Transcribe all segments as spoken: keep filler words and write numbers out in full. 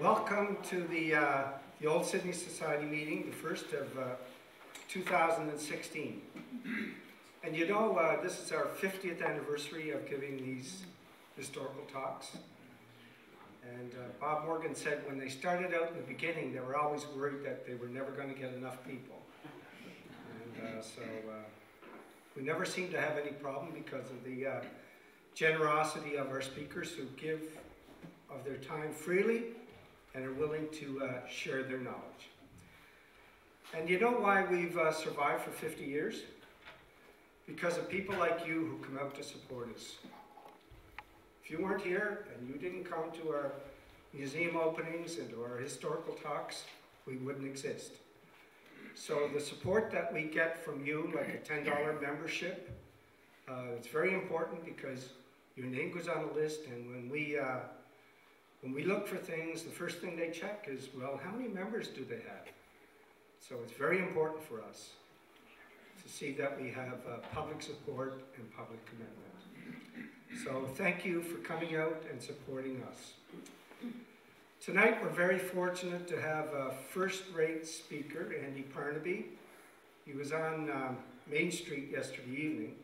Welcome to the, uh, the Old Sydney Society meeting, the first of uh, two thousand sixteen. And you know, uh, this is our fiftieth anniversary of giving these historical talks. And uh, Bob Morgan said when they started out in the beginning, they were always worried that they were never going to get enough people. And uh, so uh, we never seem to have any problem because of the uh, generosity of our speakers who give of their time freely and are willing to uh, share their knowledge. And you know why we've uh, survived for fifty years? Because of people like you who come out to support us. If you weren't here and you didn't come to our museum openings and to our historical talks, we wouldn't exist. So the support that we get from you, like a ten dollar membership, uh, it's very important because your name goes on the list, and when we uh, When we look for things, the first thing they check is, well, how many members do they have? So it's very important for us to see that we have uh, public support and public commitment. So thank you for coming out and supporting us. Tonight, we're very fortunate to have a first-rate speaker, Andy Parnaby. He was on um, Main Street yesterday evening,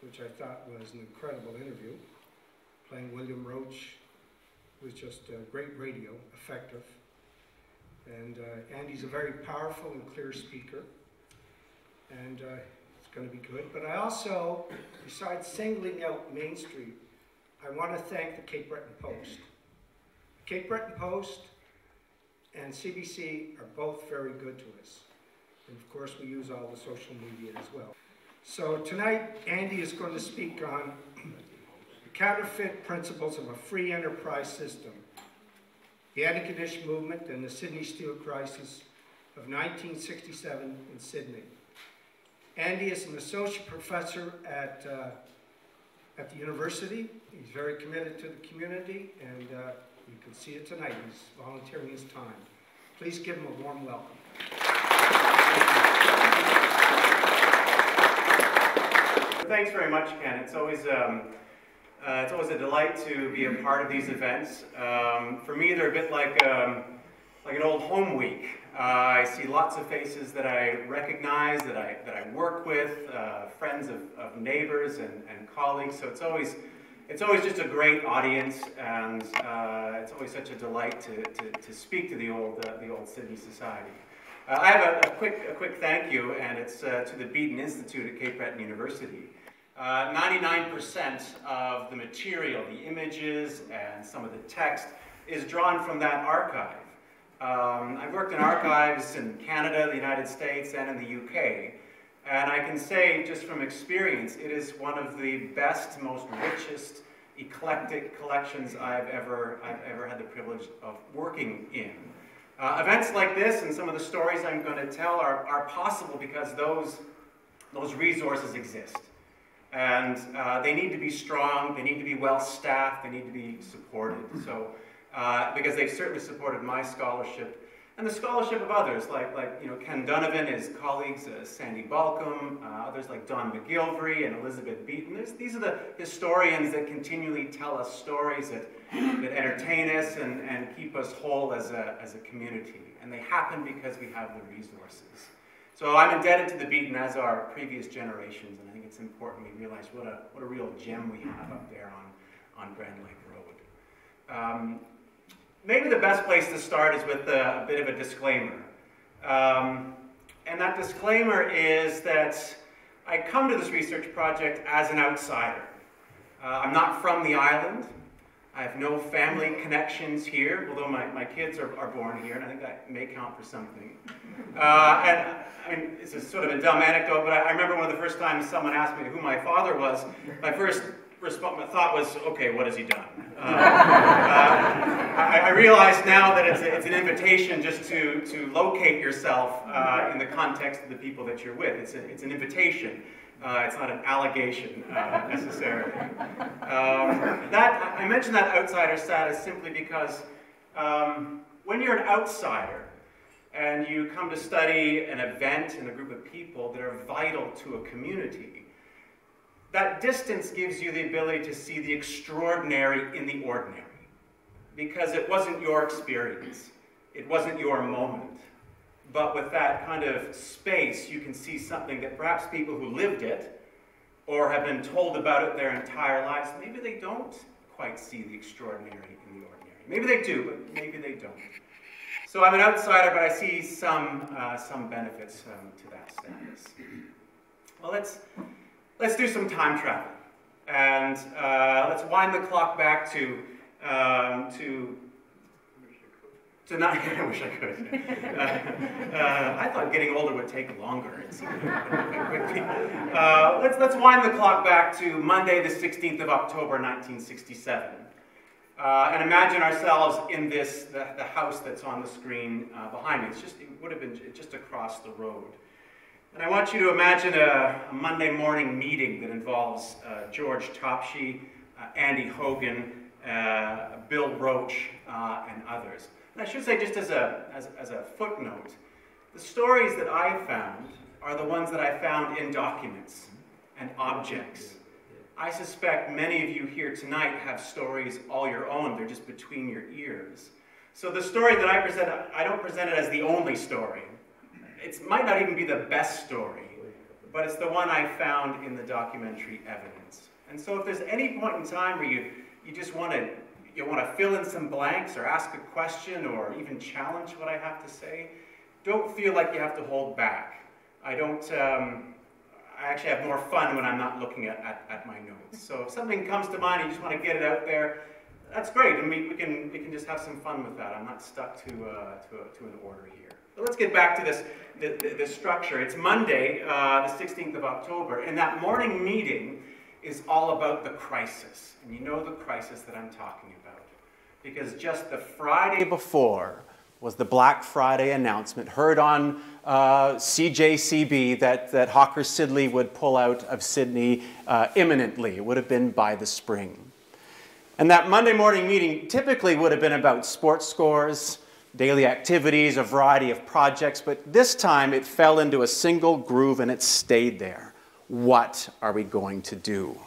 which I thought was an incredible interview, playing William Roach. Was just uh, great radio, effective. And uh, Andy's a very powerful and clear speaker. And uh, it's going to be good. But I also, besides singling out Main Street, I want to thank the Cape Breton Post. The Cape Breton Post and C B C are both very good to us. And of course, we use all the social media as well. So tonight, Andy is going to speak on counterfeit principles of a free enterprise system, the Antigonish movement and the Sydney steel crisis of nineteen sixty-seven in Sydney. Andy is an associate professor at, uh, at the university. He's very committed to the community, and uh, you can see it tonight. He's volunteering his time. Please give him a warm welcome. Thanks very much, Ken. It's always um, Uh, it's always a delight to be a part of these events. Um, for me, they're a bit like, um, like an old home week. Uh, I see lots of faces that I recognize, that I, that I work with, uh, friends of, of neighbors and, and colleagues. So it's always, it's always just a great audience, and uh, it's always such a delight to, to, to speak to the old, uh, the old Sydney Society. Uh, I have a, a, quick, a quick thank you, and it's uh, to the Beaton Institute at Cape Breton University. ninety-nine percent uh, of the material, the images and some of the text, is drawn from that archive. Um, I've worked in archives in Canada, the United States, and in the U K, and I can say just from experience, it is one of the best, most richest, eclectic collections I've ever, I've ever had the privilege of working in. Uh, events like this and some of the stories I'm going to tell are, are possible because those, those resources exist. And uh, they need to be strong, they need to be well-staffed, they need to be supported. So, uh, because they've certainly supported my scholarship and the scholarship of others, like, like you know, Ken Donovan, his colleagues, uh, Sandy Balcom, uh, others like Dawn MacGillivray and Elizabeth Beaton. There's, these are the historians that continually tell us stories that, that entertain us and, and keep us whole as a, as a community. And they happen because we have the resources. So I'm indebted to the Beaton, as are previous generations, and I think it's important we realize what a, what a real gem we have up there on, on Grand Lake Road. Um, maybe the best place to start is with a, a bit of a disclaimer. Um, and that disclaimer is that I come to this research project as an outsider. Uh, I'm not from the island. I have no family connections here, although my, my kids are, are born here, and I think that may count for something. Uh, and I mean, it's a sort of a dumb anecdote, but I, I remember one of the first times someone asked me who my father was, my first response, my thought was, okay, what has he done? Uh, uh, I, I realize now that it's, a, it's an invitation just to, to locate yourself uh, in the context of the people that you're with. It's, a, it's an invitation. Uh, it's not an allegation, uh, necessarily. Um, that, I mention that outsider status simply because um, when you're an outsider and you come to study an event and a group of people that are vital to a community, that distance gives you the ability to see the extraordinary in the ordinary. because it wasn't your experience. It wasn't your moment. But with that kind of space, you can see something that perhaps people who lived it or have been told about it their entire lives, maybe they don't quite see the extraordinary in the ordinary. Maybe they do, but maybe they don't. So I'm an outsider, but I see some, uh, some benefits um, to that status. Well, let's, let's do some time travel. And uh, let's wind the clock back to, um, to Tonight, I wish I could. Uh, uh, I thought getting older would take longer. uh, let's, let's wind the clock back to Monday, the sixteenth of October, nineteen sixty-seven. Uh, and imagine ourselves in this, the, the house that's on the screen uh, behind me. It's just, it would have been just across the road. And I want you to imagine a, a Monday morning meeting that involves uh, George Topshee, uh, Andy Hogan, uh, Bill Roach, uh, and others. And I should say, just as a, as, as a footnote, the stories that I found are the ones that I found in documents and objects. I suspect many of you here tonight have stories all your own. They're just between your ears. So the story that I present, I don't present it as the only story. It might not even be the best story, but it's the one I found in the documentary evidence. And so if there's any point in time where you, you just want to you want to fill in some blanks or ask a question or even challenge what I have to say, don't feel like you have to hold back. I don't, um, I actually have more fun when I'm not looking at, at, at my notes. So if something comes to mind and you just want to get it out there, that's great. I mean, we can, we can just have some fun with that. I'm not stuck to, uh, to, a, to an order here. But let's get back to this, this, this structure. It's Monday, uh, the sixteenth of October, and that morning meeting is all about the crisis. And you know the crisis that I'm talking about. Because just the Friday before was the Black Friday announcement heard on uh, C J C B that, that Hawker Siddeley would pull out of Sydney uh, imminently. It would have been by the spring. And that Monday morning meeting typically would have been about sports scores, daily activities, a variety of projects, but this time it fell into a single groove and it stayed there. What are we going to do?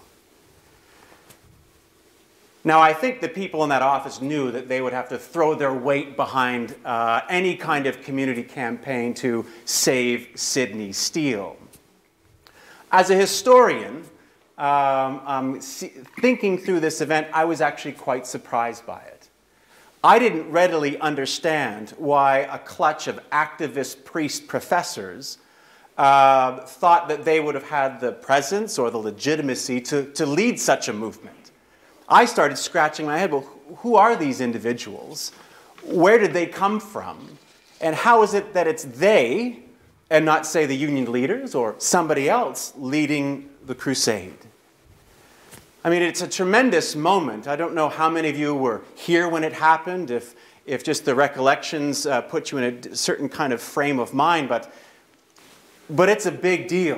Now, I think the people in that office knew that they would have to throw their weight behind uh, any kind of community campaign to save Sydney Steel. As a historian, um, um, thinking through this event, I was actually quite surprised by it. I didn't readily understand why a clutch of activist priest professors Uh, thought that they would have had the presence or the legitimacy to, to lead such a movement. I started scratching my head, well, who are these individuals? Where did they come from? And how is it that it's they, and not, say, the union leaders or somebody else leading the crusade? I mean, it's a tremendous moment. I don't know how many of you were here when it happened, if, if just the recollections uh, put you in a certain kind of frame of mind, but But it's a big deal.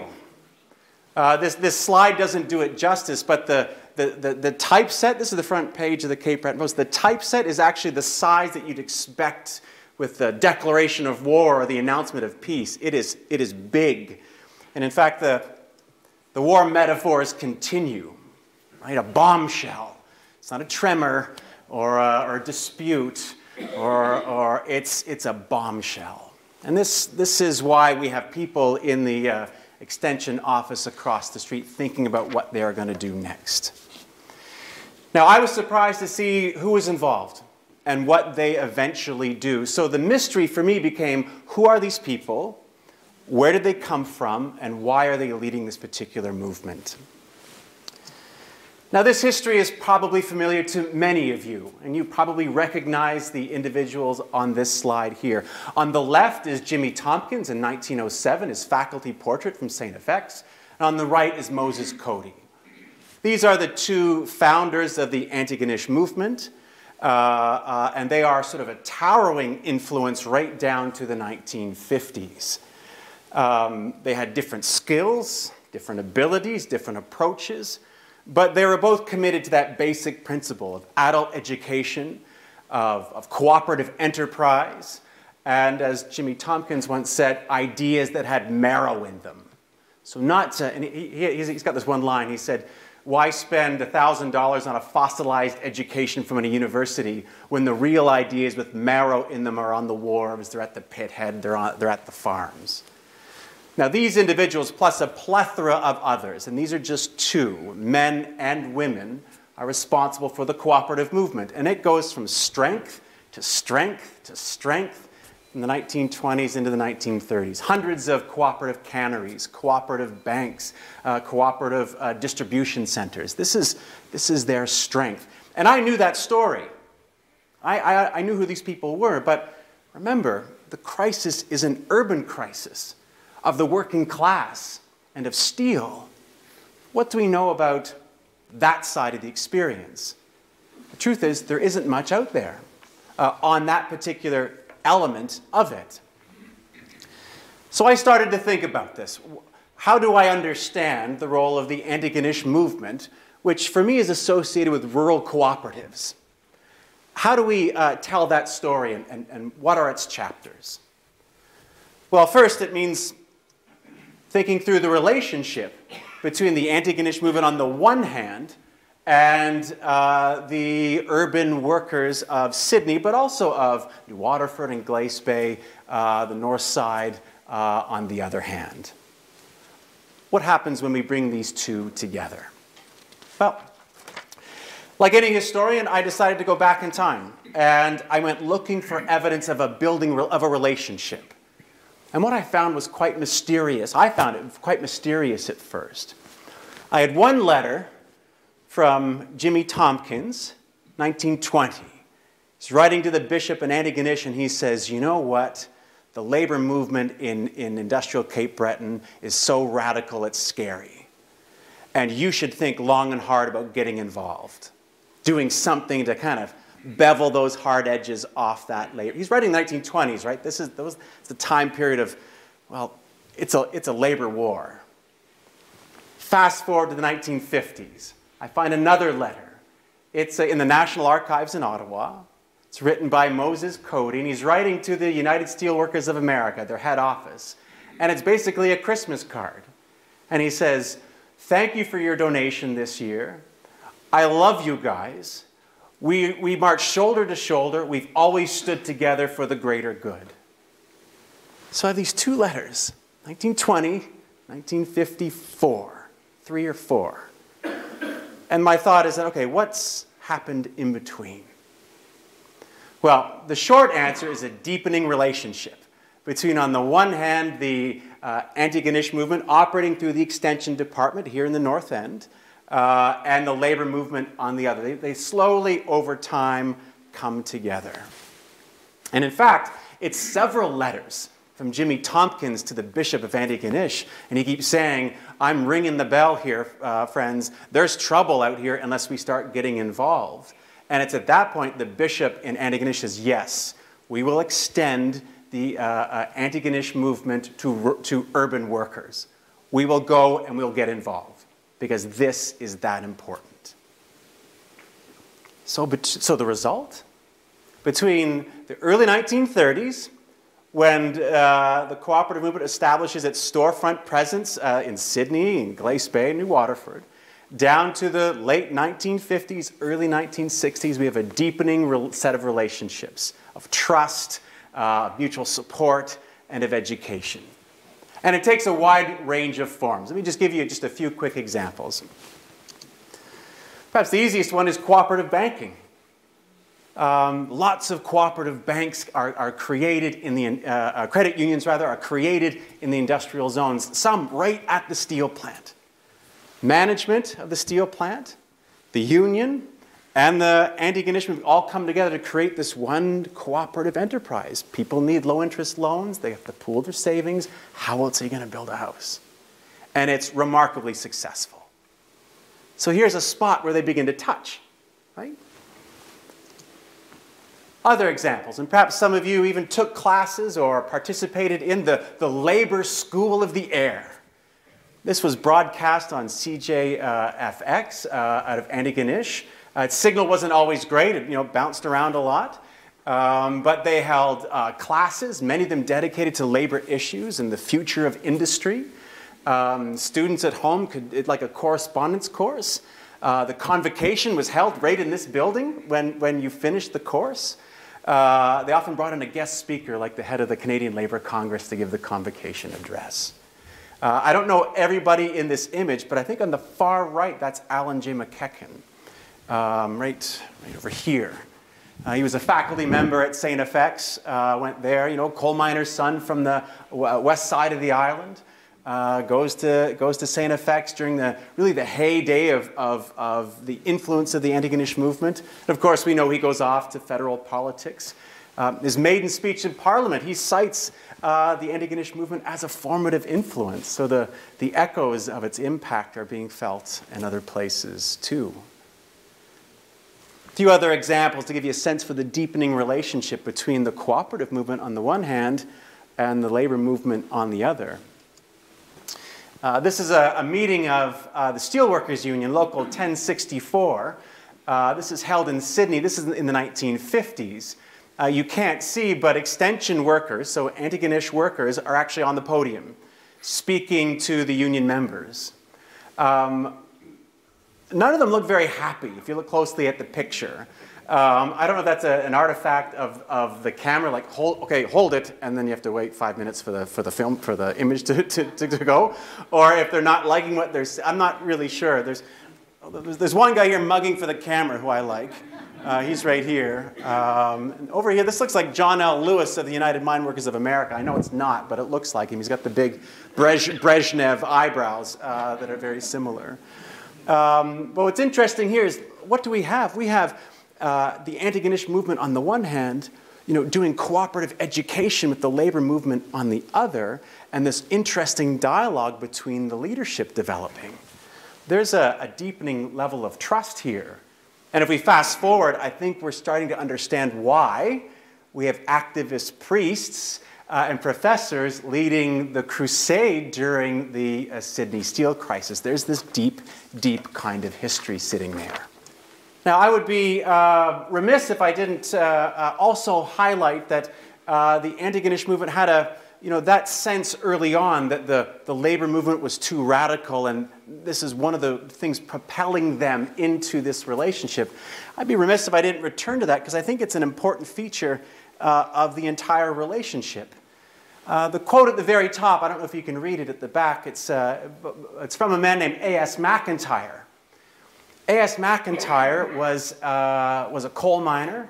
Uh, this, this slide doesn't do it justice, but the, the, the, the typeset, this is the front page of the Cape Breton Post, the typeset is actually the size that you'd expect with the declaration of war or the announcement of peace. It is, it is big. And in fact, the, the war metaphors continue, right? A bombshell. It's not a tremor or a, or a dispute, or, or it's, it's a bombshell. And this, this is why we have people in the uh, extension office across the street thinking about what they are going to do next. Now, I was surprised to see who was involved and what they eventually do. So the mystery for me became, who are these people? Where did they come from? And why are they leading this particular movement? Now, this history is probably familiar to many of you, and you probably recognize the individuals on this slide here. On the left is Jimmy Tompkins in nineteen oh seven, his faculty portrait from Saint F X, and on the right is Moses Coady. These are the two founders of the Antigonish movement, uh, uh, and they are sort of a towering influence right down to the nineteen fifties. Um, they had different skills, different abilities, different approaches, but they were both committed to that basic principle of adult education, of, of cooperative enterprise, and as Jimmy Tompkins once said, ideas that had marrow in them. So not, to, and he, he's got this one line, he said, Why spend one thousand dollars on a fossilized education from a university when the real ideas with marrow in them are on the wharves, they're at the pithead, they're, on, they're at the farms? Now, these individuals, plus a plethora of others, and these are just two, men and women, are responsible for the cooperative movement. And it goes from strength to strength to strength from the nineteen twenties into the nineteen thirties. Hundreds of cooperative canneries, cooperative banks, uh, cooperative uh, distribution centers. This is, this is their strength. And I knew that story. I, I, I knew who these people were. But remember, the crisis is an urban crisis of the working class and of steel. What do we know about that side of the experience? The truth is, there isn't much out there uh, on that particular element of it. So I started to think about this. How do I understand the role of the Antigonish movement, which for me is associated with rural cooperatives? How do we uh, tell that story, and, and, and what are its chapters? Well, first, it means thinking through the relationship between the Antigonish movement on the one hand and uh, the urban workers of Sydney, but also of New Waterford and Glace Bay, uh, the north side, uh, on the other hand. What happens when we bring these two together? Well, like any historian, I decided to go back in time, and I went looking for evidence of a building of a relationship. And what I found was quite mysterious. I found it quite mysterious at first. I had one letter from Jimmy Tompkins, nineteen twenty. He's writing to the bishop in Antigonish, and he says, you know what? The labor movement in, in industrial Cape Breton is so radical, it's scary. And you should think long and hard about getting involved, doing something to kind of bevel those hard edges off that labor. He's writing the nineteen twenties, right? This is those, it's the time period of, well, it's a, it's a labor war. Fast forward to the nineteen fifties. I find another letter. It's a, in the National Archives in Ottawa. It's written by Moses Coady, and he's writing to the United Steelworkers of America, their head office. And it's basically a Christmas card. And he says, thank you for your donation this year. I love you guys. We, we march shoulder to shoulder. We've always stood together for the greater good. So I have these two letters, nineteen twenty, nineteen fifty-four, three or four. And my thought is, okay, what's happened in between? Well, the short answer is a deepening relationship between, on the one hand, the uh, Antigonish movement operating through the Extension Department here in the North End, Uh, and the labor movement on the other. They, they slowly, over time, come together. And in fact, it's several letters from Jimmy Tompkins to the Bishop of Antigonish, and he keeps saying, I'm ringing the bell here, uh, friends. There's trouble out here unless we start getting involved. And it's at that point the Bishop in Antigonish says, yes, we will extend the uh, uh, Antigonish movement to, to urban workers. We will go and we'll get involved, because this is that important. So, so the result? Between the early nineteen thirties, when uh, the cooperative movement establishes its storefront presence uh, in Sydney, in Glace Bay, New Waterford, down to the late nineteen fifties, early nineteen sixties, we have a deepening set of relationships of trust, uh, mutual support, and of education. And it takes a wide range of forms. Let me just give you just a few quick examples. Perhaps the easiest one is cooperative banking. Um, lots of cooperative banks are, are created in the, uh, uh, credit unions rather, are created in the industrial zones, some right at the steel plant. Management of the steel plant, the union, and the Antigonish movement all come together to create this one cooperative enterprise. People need low-interest loans. They have to pool their savings. How else are you going to build a house? And it's remarkably successful. So here's a spot where they begin to touch, right? Other examples, and perhaps some of you even took classes or participated in the, the labor school of the air. This was broadcast on C J F X uh, out of Antigonish. Uh, its signal wasn't always great. It, you know, bounced around a lot. Um, but they held uh, classes, many of them dedicated to labor issues and the future of industry. Um, students at home could, it, like a correspondence course. Uh, the convocation was held right in this building when, when you finished the course. Uh, they often brought in a guest speaker like the head of the Canadian Labour Congress to give the convocation address. Uh, I don't know everybody in this image, but I think on the far right, that's Alan J. McKechnie, um, right, right over here. Uh, he was a faculty member at Saint F X, uh, went there, you know, coal miner's son from the west side of the island, uh, goes to, goes to Saint F X during the, really the heyday of, of, of the influence of the Antigonish movement. And of course, we know he goes off to federal politics. Um, his maiden speech in Parliament, he cites uh, the Antigonish movement as a formative influence. So the, the echoes of its impact are being felt in other places too. A few other examples to give you a sense for the deepening relationship between the cooperative movement on the one hand and the labor movement on the other. Uh, this is a, a meeting of uh, the Steelworkers Union, Local ten sixty-four. Uh, this is held in Sydney. This is in the nineteen fifties. Uh, you can't see, but extension workers, so Antigonish workers, are actually on the podium speaking to the union members. Um, none of them look very happy if you look closely at the picture. Um, I don't know if that's a, an artifact of, of the camera, like, hold, okay, hold it, and then you have to wait five minutes for the, for the film, for the image to, to, to, to go, or if they're not liking what they're saying. I'm not really sure. There's, there's one guy here mugging for the camera who I like. Uh, he's right here. Um, and over here, this looks like John L. Lewis of the United Mine Workers of America. I know it's not, but it looks like him. He's got the big Brezhnev eyebrows uh, that are very similar. Um, but what's interesting here is, what do we have? We have uh, the Antigonish movement on the one hand, you know, doing cooperative education with the labor movement on the other, and this interesting dialogue between the leadership developing. There's a, a deepening level of trust here. And if we fast forward, I think we're starting to understand why we have activist priests uh, and professors leading the crusade during the uh, Sydney steel crisis. There's this deep, deep kind of history sitting there. Now, I would be uh, remiss if I didn't uh, uh, also highlight that uh, the Antigonish movement had a, you know, that sense early on that the, the labor movement was too radical, and this is one of the things propelling them into this relationship. I'd be remiss if I didn't return to that, because I think it's an important feature uh, of the entire relationship. Uh, the quote at the very top, I don't know if you can read it at the back, it's, uh, it's from a man named A S McIntyre. A S McIntyre was, uh, was a coal miner.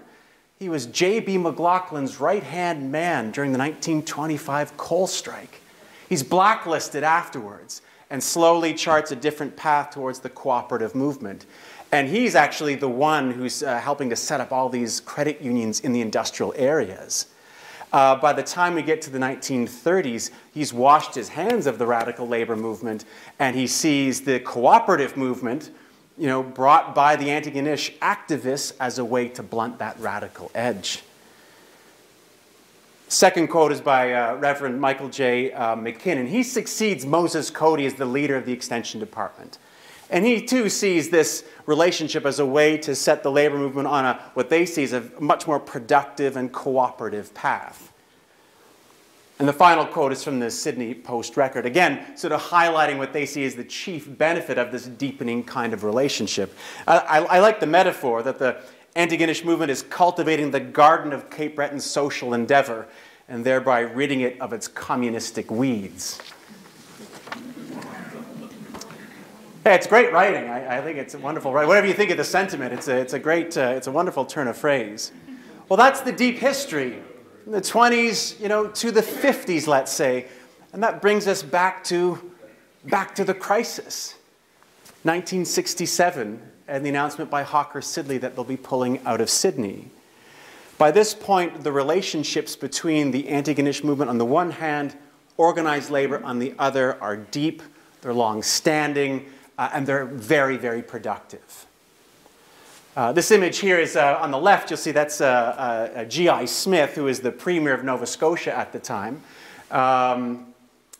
He was J B McLaughlin's right-hand man during the nineteen twenty-five coal strike. He's blacklisted afterwards and slowly charts a different path towards the cooperative movement. And he's actually the one who's uh, helping to set up all these credit unions in the industrial areas. Uh, by the time we get to the nineteen thirties, he's washed his hands of the radical labor movement, and he sees the cooperative movement, you know, brought by the Antigonish activists as a way to blunt that radical edge. Second quote is by uh, Reverend Michael J. Uh, McKinnon. He succeeds Moses Coady as the leader of the Extension Department. And he too sees this relationship as a way to set the labor movement on a, what they see as a much more productive and cooperative path. And the final quote is from the Sydney Post Record, again, sort of highlighting what they see as the chief benefit of this deepening kind of relationship. Uh, I, I like the metaphor that the Antigonish movement is cultivating the garden of Cape Breton's social endeavor and thereby ridding it of its communistic weeds. Hey, it's great writing. I, I think it's a wonderful writing. Whatever you think of the sentiment, it's a, it's a great, uh, it's a wonderful turn of phrase. Well, that's the deep history. In the twenties, you know, to the fifties, let's say. And that brings us back to, back to the crisis. nineteen sixty-seven, and the announcement by Hawker Siddeley that they'll be pulling out of Sydney. By this point, the relationships between the Antigonish movement on the one hand, organized labor on the other, are deep, they're long-standing, uh, and they're very, very productive. Uh, this image here is uh, on the left. You'll see that's uh, uh, G I Smith, who is the Premier of Nova Scotia at the time. Um,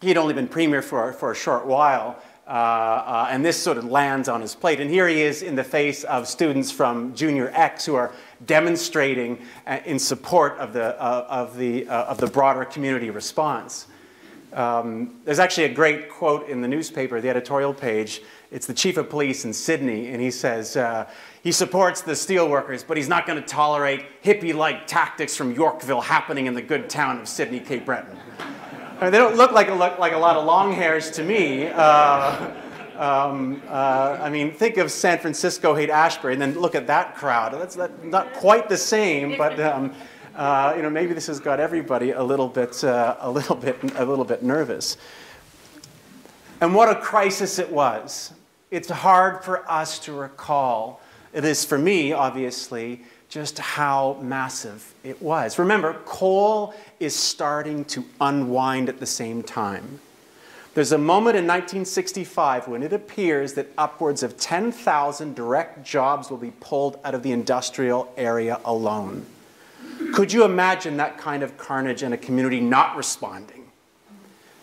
he'd only been Premier for, for a short while, uh, uh, and this sort of lands on his plate. And here he is in the face of students from Junior X who are demonstrating uh, in support of the, uh, of, the, uh, of the broader community response. Um, there's actually a great quote in the newspaper, the editorial page. It's the chief of police in Sydney, and he says uh, he supports the steelworkers, but he's not going to tolerate hippie-like tactics from Yorkville happening in the good town of Sydney, Cape Breton. I mean, they don't look like a, look like a lot of long hairs to me. Uh, um, uh, I mean, think of San Francisco hate Ashbury, and then look at that crowd. That's that, not quite the same, but. Um, Uh, you know, maybe this has got everybody a little bit, uh, a little bit, a little bit nervous. And what a crisis it was. It's hard for us to recall. It is for me, obviously, just how massive it was. Remember, coal is starting to unwind at the same time. There's a moment in nineteen sixty-five when it appears that upwards of ten thousand direct jobs will be pulled out of the industrial area alone. Could you imagine that kind of carnage and a community not responding?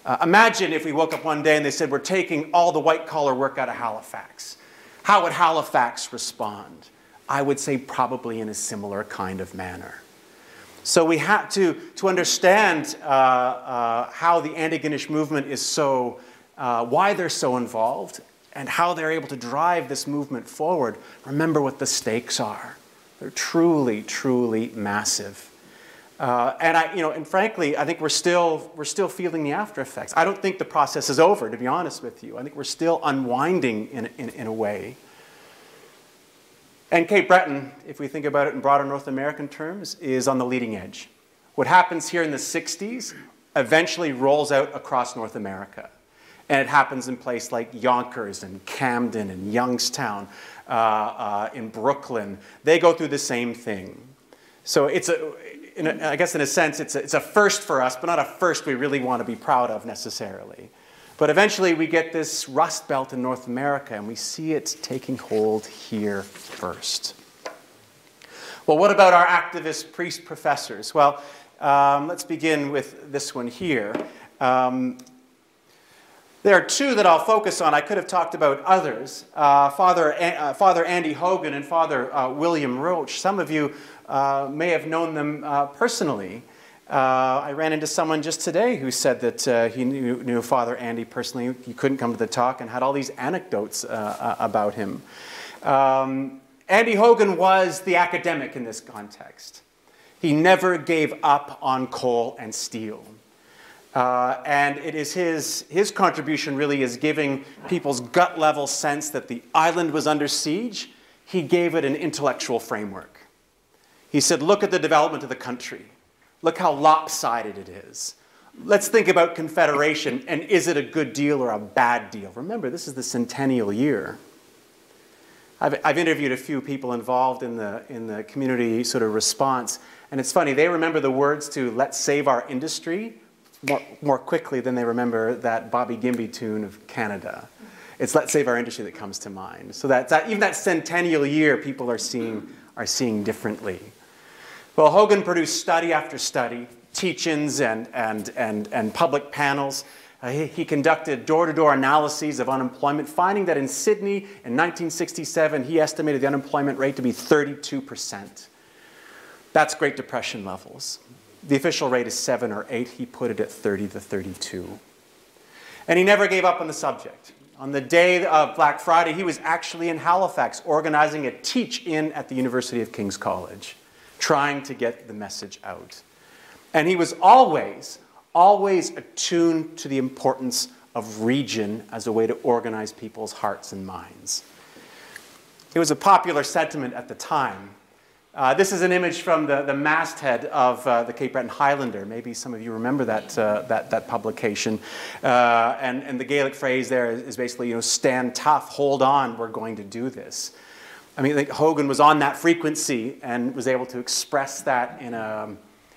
Uh, imagine if we woke up one day and they said, we're taking all the white-collar work out of Halifax. How would Halifax respond? I would say probably in a similar kind of manner. So we had to, to understand uh, uh, how the Antigonish movement is so, uh, why they're so involved, and how they're able to drive this movement forward. Remember what the stakes are. They're truly, truly massive, uh, and I, you know, and frankly, I think we're still we're still feeling the after effects. I don't think the process is over, to be honest with you. I think we're still unwinding in in, in a way. And Cape Breton, if we think about it in broader North American terms, is on the leading edge. What happens here in the sixties eventually rolls out across North America, and it happens in places like Yonkers and Camden and Youngstown. Uh, uh, in Brooklyn, they go through the same thing. So it's a, in a I guess in a sense, it's a, it's a first for us, but not a first we really want to be proud of necessarily. But eventually we get this rust belt in North America and we see it taking hold here first. Well, what about our activist priest professors? Well, um, let's begin with this one here. Um, There are two that I'll focus on. I could have talked about others, uh, Father, An uh, Father Andy Hogan and Father uh, William Roach. Some of you uh, may have known them uh, personally. Uh, I ran into someone just today who said that uh, he knew, knew Father Andy personally. He couldn't come to the talk and had all these anecdotes uh, about him. Um, Andy Hogan was the academic in this context. He never gave up on coal and steel. Uh, and it is his, his contribution really is giving people's gut level sense that the island was under siege. He gave it an intellectual framework. He said, look at the development of the country. Look how lopsided it is. Let's think about confederation and is it a good deal or a bad deal? Remember, this is the centennial year. I've, I've interviewed a few people involved in the, in the community sort of response. And it's funny, they remember the words to let's save our industry More, more quickly than they remember that Bobby Gimby tune of Canada. It's Let's Save Our Industry that comes to mind. So that, that even that centennial year, people are seeing, are seeing differently. Well, Hogan produced study after study, teach-ins and, and, and, and public panels. Uh, he, he conducted door-to-door analyses of unemployment, finding that in Sydney in nineteen sixty-seven, he estimated the unemployment rate to be thirty-two percent. That's Great Depression levels. The official rate is seven or eight. He put it at thirty to thirty-two. And he never gave up on the subject. On the day of Black Friday, he was actually in Halifax organizing a teach-in at the University of King's College, trying to get the message out. And he was always, always attuned to the importance of region as a way to organize people's hearts and minds. It was a popular sentiment at the time. Uh, this is an image from the, the masthead of uh, the Cape Breton Highlander. Maybe some of you remember that, uh, that, that publication. Uh, and, and the Gaelic phrase there is, is basically, you know, stand tough, hold on, we're going to do this. I mean, I think Hogan was on that frequency and was able to express that in a,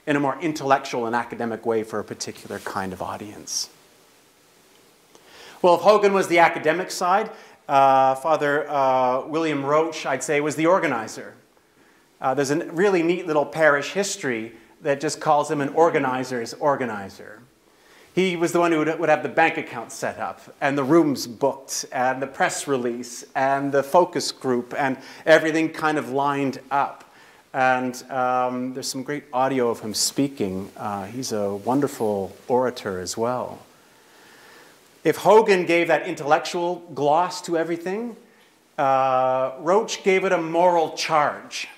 in a more intellectual and academic way for a particular kind of audience. Well, if Hogan was the academic side, uh, Father uh, William Roach, I'd say, was the organizer. Uh, there's a really neat little parish history that just calls him an organizer's organizer. He was the one who would, would have the bank account set up, and the rooms booked, and the press release, and the focus group, and everything kind of lined up. And um, there's some great audio of him speaking. Uh, he's a wonderful orator as well. If Hogan gave that intellectual gloss to everything, uh, Roach gave it a moral charge.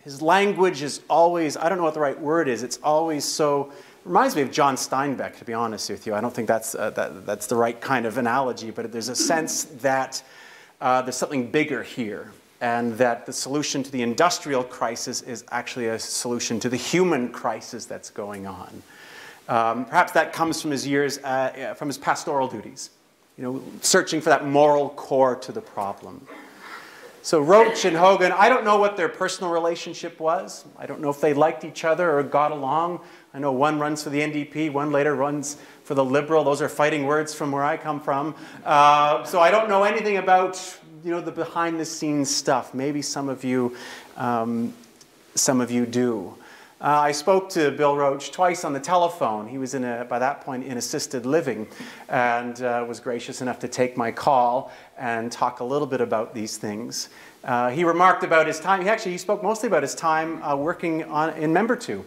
His language is always, I don't know what the right word is, it's always so, reminds me of John Steinbeck, to be honest with you. I don't think that's, uh, that, that's the right kind of analogy, but there's a sense that uh, there's something bigger here, and that the solution to the industrial crisis is actually a solution to the human crisis that's going on. Um, perhaps that comes from his years, uh, from his pastoral duties, you know, searching for that moral core to the problem. So Roach and Hogan, I don't know what their personal relationship was. I don't know if they liked each other or got along. I know one runs for the N D P, one later runs for the Liberal. Those are fighting words from where I come from. Uh, so I don't know anything about, you know, the behind-the-scenes stuff. Maybe some of you, um, some of you do. Uh, I spoke to Bill Roach twice on the telephone. He was, in a, by that point, in assisted living, and uh, was gracious enough to take my call and talk a little bit about these things. Uh, he remarked about his time. He actually he spoke mostly about his time uh, working on, in Member Two,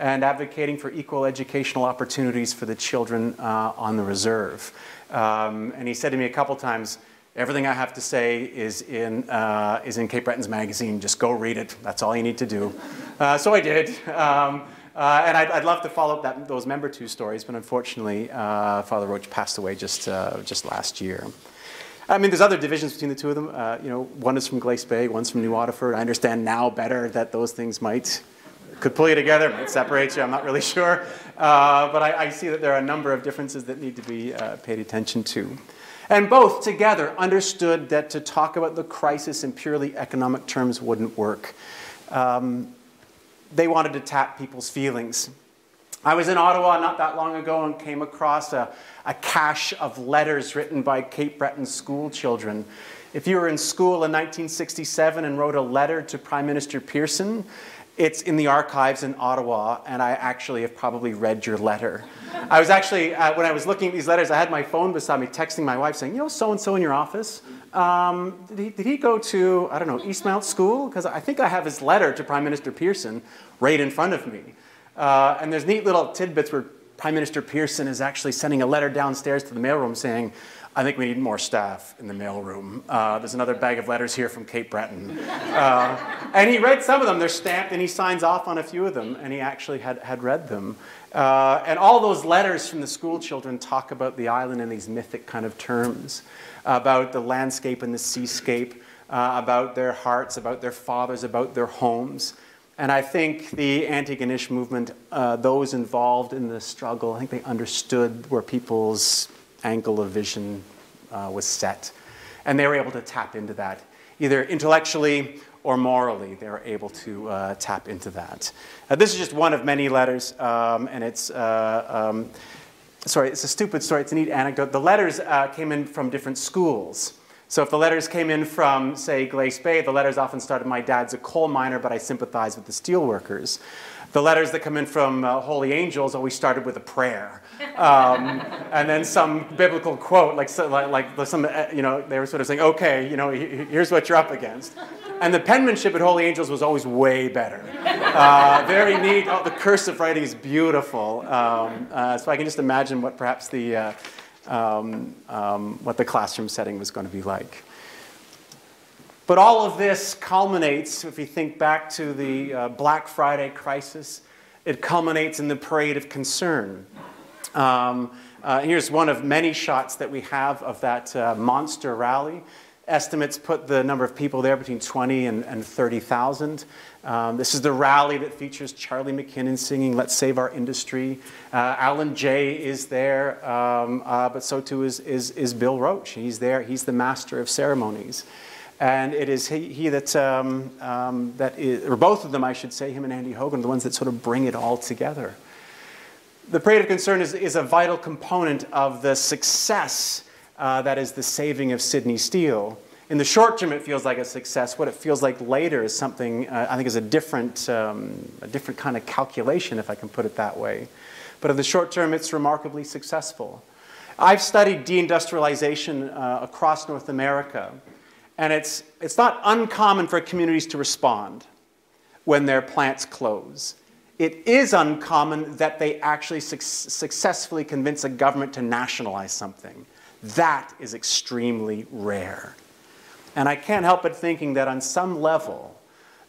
and advocating for equal educational opportunities for the children uh, on the reserve. Um, and he said to me a couple times, "Everything I have to say is in, uh, is in Cape Breton's magazine. Just go read it. That's all you need to do." Uh, so I did. Um, uh, and I'd, I'd love to follow up that, those Member Two stories, but unfortunately, uh, Father Roach passed away just, uh, just last year. I mean, there's other divisions between the two of them. Uh, you know, one is from Glace Bay, one's from New Waterford. I understand now better that those things might, could pull you together, might separate you. I'm not really sure. Uh, but I, I see that there are a number of differences that need to be uh, paid attention to. And both together understood that to talk about the crisis in purely economic terms wouldn't work. Um, they wanted to tap people's feelings. I was in Ottawa not that long ago and came across a, a cache of letters written by Cape Breton school children. If you were in school in nineteen sixty-seven and wrote a letter to Prime Minister Pearson, it's in the archives in Ottawa, and I actually have probably read your letter. I was actually, uh, when I was looking at these letters, I had my phone beside me texting my wife saying, you know, so-and-so in your office, um, did, he, did he go to, I don't know, Eastmount School? Because I think I have his letter to Prime Minister Pearson right in front of me. Uh, and there's neat little tidbits where Prime Minister Pearson is actually sending a letter downstairs to the mailroom saying, I think we need more staff in the mailroom. Uh, there's another bag of letters here from Cape Breton. Uh, and he read some of them. They're stamped, and he signs off on a few of them, and he actually had, had read them. Uh, and all those letters from the school children talk about the island in these mythic kind of terms, about the landscape and the seascape, uh, about their hearts, about their fathers, about their homes. And I think the Antigonish movement, uh, those involved in the struggle, I think they understood where people's angle of vision uh, was set. And they were able to tap into that, either intellectually or morally. They were able to uh, tap into that. Uh, this is just one of many letters, um, and it's, uh, um, sorry, it's a stupid story. It's a neat anecdote. The letters uh, came in from different schools. So if the letters came in from, say, Glace Bay, the letters often started, "My dad's a coal miner, but I sympathize with the steel workers." The letters that come in from uh, Holy Angels always started with a prayer. Um, and then some biblical quote, like, so, like, like some, uh, you know, they were sort of saying, okay, you know, here's what you're up against. And the penmanship at Holy Angels was always way better. Uh, very neat. Oh, the cursive writing is beautiful. Um, uh, so I can just imagine what perhaps the, uh, um, um, what the classroom setting was going to be like. But all of this culminates, if you think back to the uh, Black Friday crisis, it culminates in the parade of concern. Um, uh, here's one of many shots that we have of that uh, monster rally. Estimates put the number of people there between twenty and thirty thousand. Um, this is the rally that features Charlie McKinnon singing "Let's Save Our Industry." Uh, Alan Jay is there, um, uh, but so too is, is, is Bill Roach. He's there. He's the master of ceremonies. And it is he, he that, um, um, that is, or both of them, I should say, him and Andy Hogan, the ones that sort of bring it all together. The parade of concern is, is a vital component of the success uh, that is the saving of Sydney Steel. In the short term, it feels like a success. What it feels like later is something, uh, I think, is a different, um, a different kind of calculation, if I can put it that way. But in the short term, it's remarkably successful. I've studied deindustrialization uh, across North America. And it's, it's not uncommon for communities to respond when their plants close. It is uncommon that they actually su- successfully convince a government to nationalize something. That is extremely rare. And I can't help but thinking that on some level,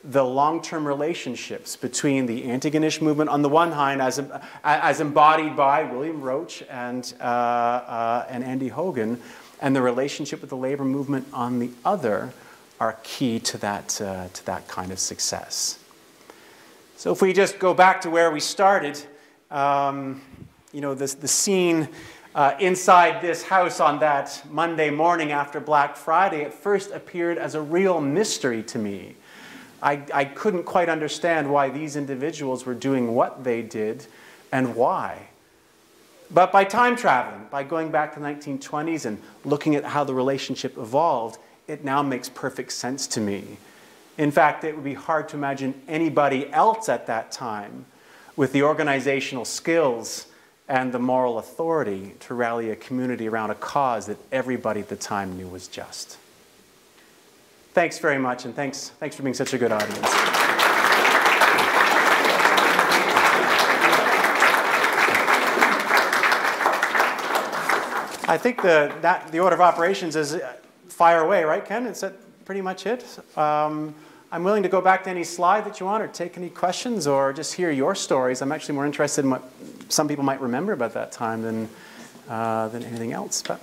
the long-term relationships between the Antigonish movement on the one hand, as, as embodied by William Roach and, uh, uh, and Andy Hogan, and the relationship with the labor movement on the other, are key to that, uh, to that kind of success. So if we just go back to where we started, um, you know, this, the scene uh, inside this house on that Monday morning after Black Friday at first appeared as a real mystery to me. I, I couldn't quite understand why these individuals were doing what they did and why. But by time traveling, by going back to the nineteen twenties and looking at how the relationship evolved, it now makes perfect sense to me. In fact, it would be hard to imagine anybody else at that time with the organizational skills and the moral authority to rally a community around a cause that everybody at the time knew was just. Thanks very much, and thanks, thanks for being such a good audience. I think the, that, the order of operations is fire away, right, Ken? Is that pretty much it? Um, I'm willing to go back to any slide that you want or take any questions or just hear your stories. I'm actually more interested in what some people might remember about that time than, uh, than anything else. But.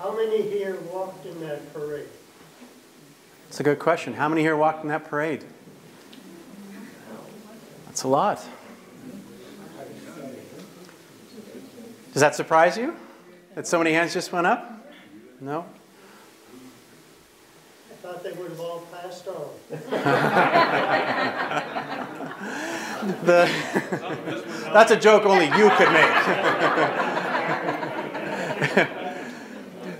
How many here walked in that parade? That's a good question. How many here walked in that parade? That's a lot. Does that surprise you? That so many hands just went up? No? I thought they would have all passed on. the, that's a joke only you could make.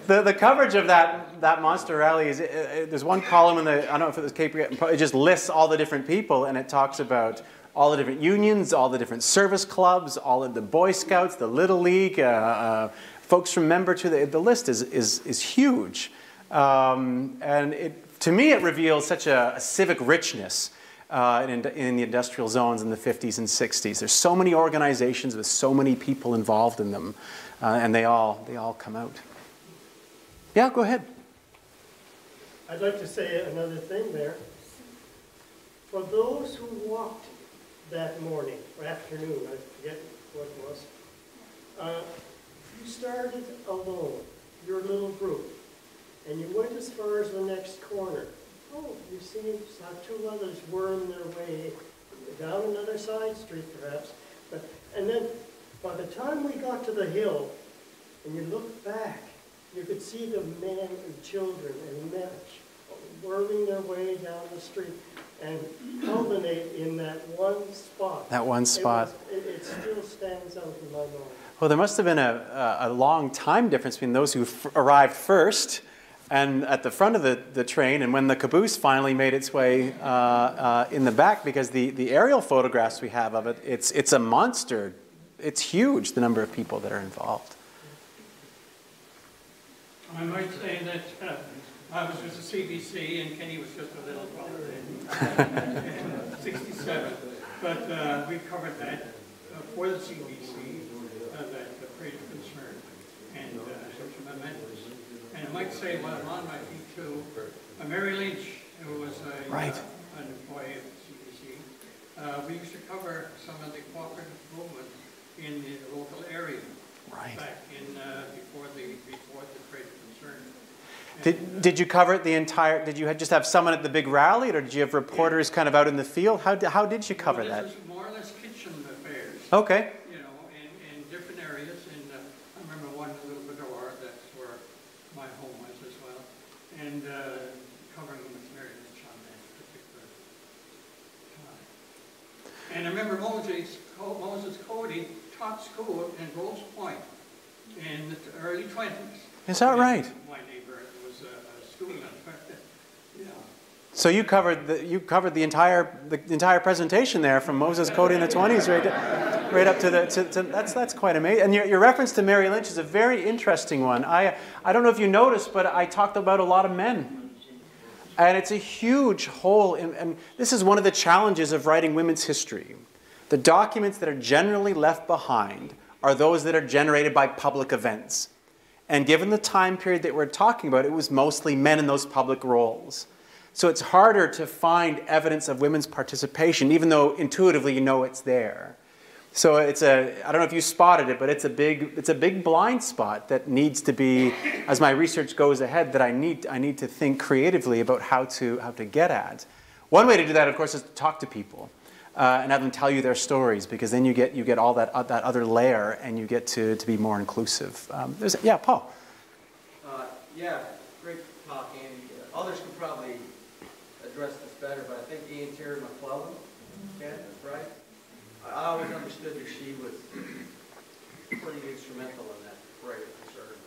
the, the coverage of that, that monster rally is, it, it, there's one column in the, I don't know if it was Cape Breton Post, it just lists all the different people and it talks about all the different unions, all the different service clubs, all of the Boy Scouts, the Little League, uh, uh, folks from Member Two. The, the list is, is, is huge. Um, and it, to me, it reveals such a, a civic richness uh, in, in the industrial zones in the fifties and sixties. There's so many organizations with so many people involved in them, uh, and they all, they all come out. Yeah, go ahead. I'd like to say another thing there. For those who walked that morning, or afternoon, I forget what it was, uh, you started alone, your little group, and you went as far as the next corner. Oh, you see, saw two others worm their way down another side street, perhaps. But, and then, by the time we got to the hill, and you looked back, you could see the men and children and men worming their way down the street, and culminate in that one spot. That one spot. It, was, it, it still stands out in my mind. Well, there must have been a, a long time difference between those who f arrived first and at the front of the, the train and when the caboose finally made its way uh, uh, in the back, because the, the aerial photographs we have of it, it's, it's a monster. It's huge, the number of people that are involved. I might say that uh, I was just a C B C and Kenny was just a little brother in sixty-seven, but uh, we covered that uh, for the C B C, uh, that the parade of concern, and uh, such a momentous. And I might say, while I'm on my feet too, uh, Mary Lynch, who was a, right. uh, an employee of the C B C, uh, we used to cover some of the cooperative movement in the local area, right. back in uh, before the before the parade of concern. Did, did you cover it the entire, did you just have someone at the big rally, or did you have reporters kind of out in the field? How, how did you cover well, that? It was more or less kitchen affairs. Okay. You know, in, in different areas, and uh, I remember one in Little Bedore, that's where my home was as well, and uh, covering the materials on that particular time. And I remember Moses, Moses Coady taught school in Grosse Pointe in the early twenties. Is that and right? My neighbor. So you covered the, you covered the entire the entire presentation there from Moses Coady in the twenties right, to, right up to the to, to, that's that's quite amazing. And your, your reference to Mary Lynch is a very interesting one. I I don't know if you noticed, but I talked about a lot of men. And it's a huge hole. In, and this is one of the challenges of writing women's history. The documents that are generally left behind are those that are generated by public events. And given the time period that we're talking about, it was mostly men in those public roles. So it's harder to find evidence of women's participation, even though intuitively you know it's there. So it's a, I don't know if you spotted it, but it's a big, it's a big blind spot that needs to be, as my research goes ahead, that I need, I need to think creatively about how to, how to get at. One way to do that, of course, is to talk to people uh, and have them tell you their stories, because then you get, you get all that, uh, that other layer, and you get to, to be more inclusive. Um, there's, yeah, Paul. Uh, yeah, great talk, Andy. Uh, others could probably address this better, but I think Ian Terry McClellan, Canada, right? I always understood that she was pretty instrumental in that parade of concern.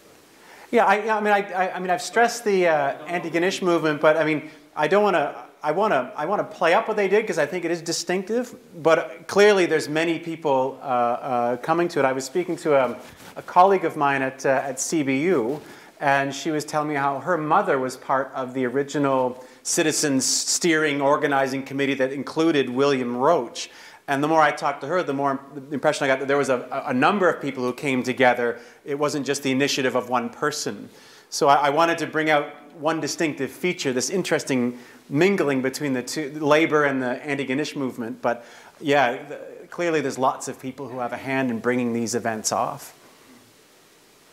Yeah, I, I mean, I, I mean, I've stressed the uh, Antigonish movement, but I mean, I don't want to. I want to. I want to play up what they did because I think it is distinctive. But clearly, there's many people uh, uh, coming to it. I was speaking to a, a colleague of mine at uh, at C B U, and she was telling me how her mother was part of the original Citizens Steering Organizing Committee that included William Roach. And the more I talked to her, the more the impression I got that there was a, a number of people who came together. It wasn't just the initiative of one person. So I, I wanted to bring out one distinctive feature, this interesting mingling between the two, labor and the Antigonish movement. But yeah, the, clearly there's lots of people who have a hand in bringing these events off.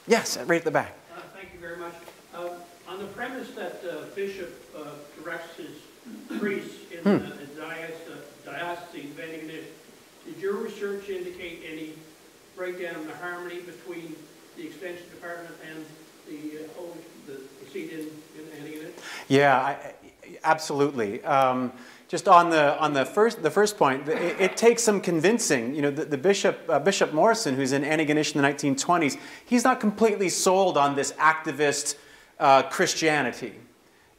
Yes, right at the back. Uh, thank you very much. Uh, on the premise that the uh, bishop uh, directs his priests in hmm. the in diocese of Antigonish, did your research indicate any breakdown of the harmony between the extension department and the uh, old the, the seat in, in Antigonish? Yeah, I, absolutely. Um, just on the on the first the first point, it, it takes some convincing. You know, the, the bishop uh, Bishop Morrison, who's in Antigonish in the nineteen twenties, he's not completely sold on this activist uh, Christianity.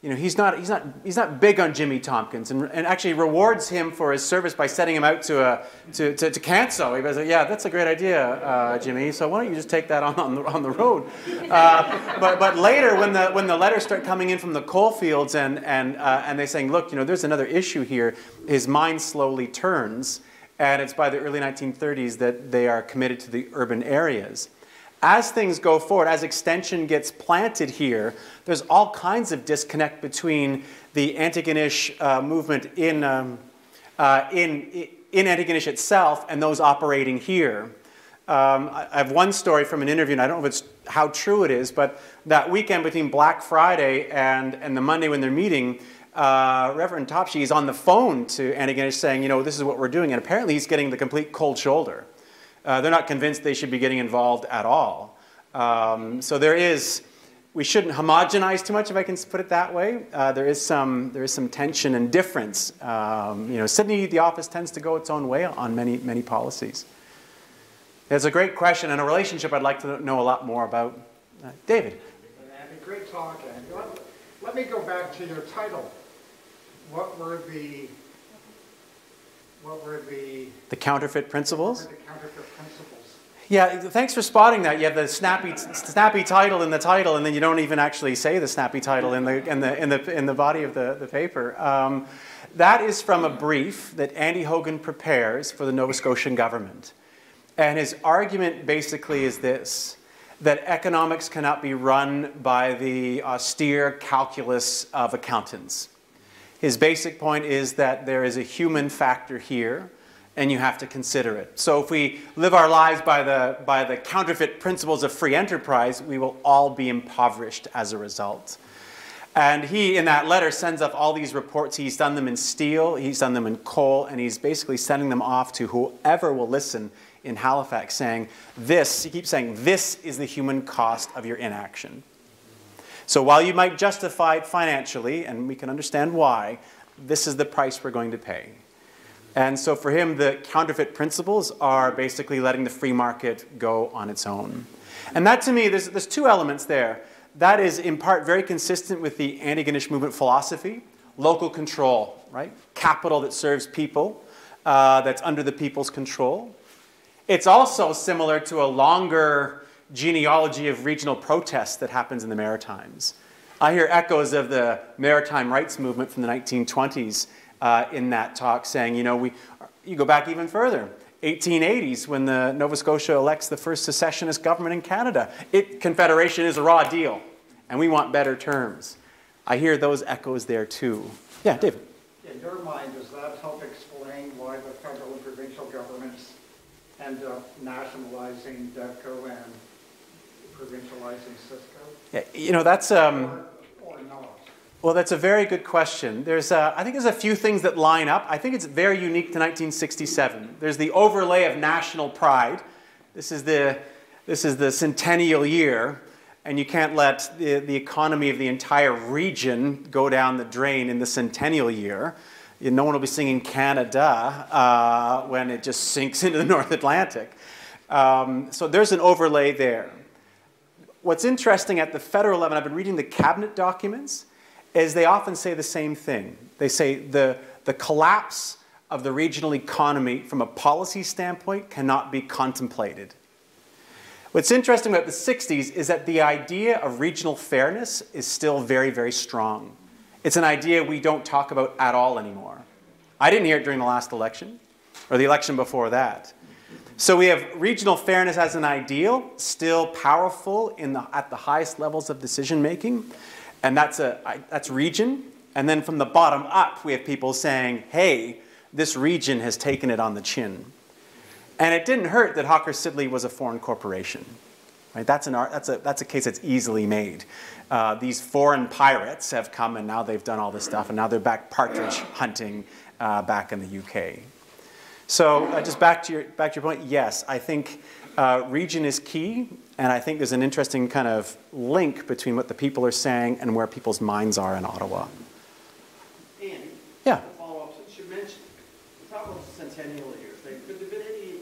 You know, he's not, he's, not, he's not big on Jimmy Tompkins, and, and actually rewards him for his service by sending him out to, a, to, to, to Canso. He was like, yeah, that's a great idea, uh, Jimmy, so why don't you just take that on, on, the, on the road? Uh, but, but later, when the, when the letters start coming in from the coalfields and, and, uh, and they're saying, look, you know, there's another issue here, his mind slowly turns, and it's by the early nineteen thirties that they are committed to the urban areas. As things go forward, as extension gets planted here, there's all kinds of disconnect between the Antigonish uh, movement in, um, uh, in, in Antigonish itself and those operating here. Um, I have one story from an interview, and I don't know if it's how true it is, but that weekend between Black Friday and, and the Monday when they're meeting, uh, Reverend Topshee is on the phone to Antigonish saying, you know, this is what we're doing, and apparently he's getting the complete cold shoulder. Uh, they're not convinced they should be getting involved at all. Um, so there is, we shouldn't homogenize too much, if I can put it that way. Uh, there is some, there is some tension and difference. Um, you know, Sydney, the office tends to go its own way on many, many policies. It's a great question and a relationship I'd like to know a lot more about. Uh, David. Andy, great talk, Andy. Let, let me go back to your title. What were the What were the, the counterfeit principles? What were the counterfeit principles? Yeah, thanks for spotting that. You have the snappy, snappy title in the title, and then you don't even actually say the snappy title in the in the in the in the body of the the paper. Um, that is from a brief that Andy Hogan prepares for the Nova Scotian government, and his argument basically is this: that economics cannot be run by the austere calculus of accountants. His basic point is that there is a human factor here, and you have to consider it. So if we live our lives by the, by the counterfeit principles of free enterprise, we will all be impoverished as a result. And he, in that letter, sends off all these reports. He's done them in steel, he's done them in coal, and he's basically sending them off to whoever will listen in Halifax, saying this, he keeps saying, this is the human cost of your inaction. So while you might justify it financially, and we can understand why, this is the price we're going to pay. And so for him, the counterfeit principles are basically letting the free market go on its own. And that, to me, there's, there's two elements there. That is, in part, very consistent with the Antigonish movement philosophy, local control, right? Capital that serves people, uh, that's under the people's control. It's also similar to a longer genealogy of regional protests that happens in the Maritimes. I hear echoes of the maritime rights movement from the nineteen twenties uh, in that talk saying, you know, we, you go back even further. eighteen eighties, when the Nova Scotia elects the first secessionist government in Canada. It, Confederation is a raw deal, and we want better terms. I hear those echoes there too. Yeah, David. In your mind, does that help explain why the federal and provincial governments end up nationalizing D E C O and provincializing C I S C O? Yeah, you know, that's... Um, or, or not? Well, that's a very good question. There's, uh, I think there's a few things that line up. I think it's very unique to nineteen sixty-seven. There's the overlay of national pride. This is the, this is the centennial year, and you can't let the, the economy of the entire region go down the drain in the centennial year. You, no one will be singing Canada uh, when it just sinks into the North Atlantic. Um, so there's an overlay there. What's interesting at the federal level, and I've been reading the cabinet documents, is they often say the same thing. They say the, the collapse of the regional economy from a policy standpoint cannot be contemplated. What's interesting about the sixties is that the idea of regional fairness is still very, very strong. It's an idea we don't talk about at all anymore. I didn't hear it during the last election, or the election before that. So we have regional fairness as an ideal, still powerful in the, at the highest levels of decision making. And that's, a, that's region. And then from the bottom up, we have people saying, hey, this region has taken it on the chin. And it didn't hurt that Hawker Siddeley was a foreign corporation. Right? That's, an, that's, a, that's a case that's easily made. Uh, these foreign pirates have come, and now they've done all this stuff, and now they're back partridge hunting uh, back in the U K. So uh, just back to, your, back to your point, yes, I think uh, region is key. And I think there's an interesting kind of link between what the people are saying and where people's minds are in Ottawa. Andy, yeah. Follow-up. You mentioned the top of the centennial years. Could there have been any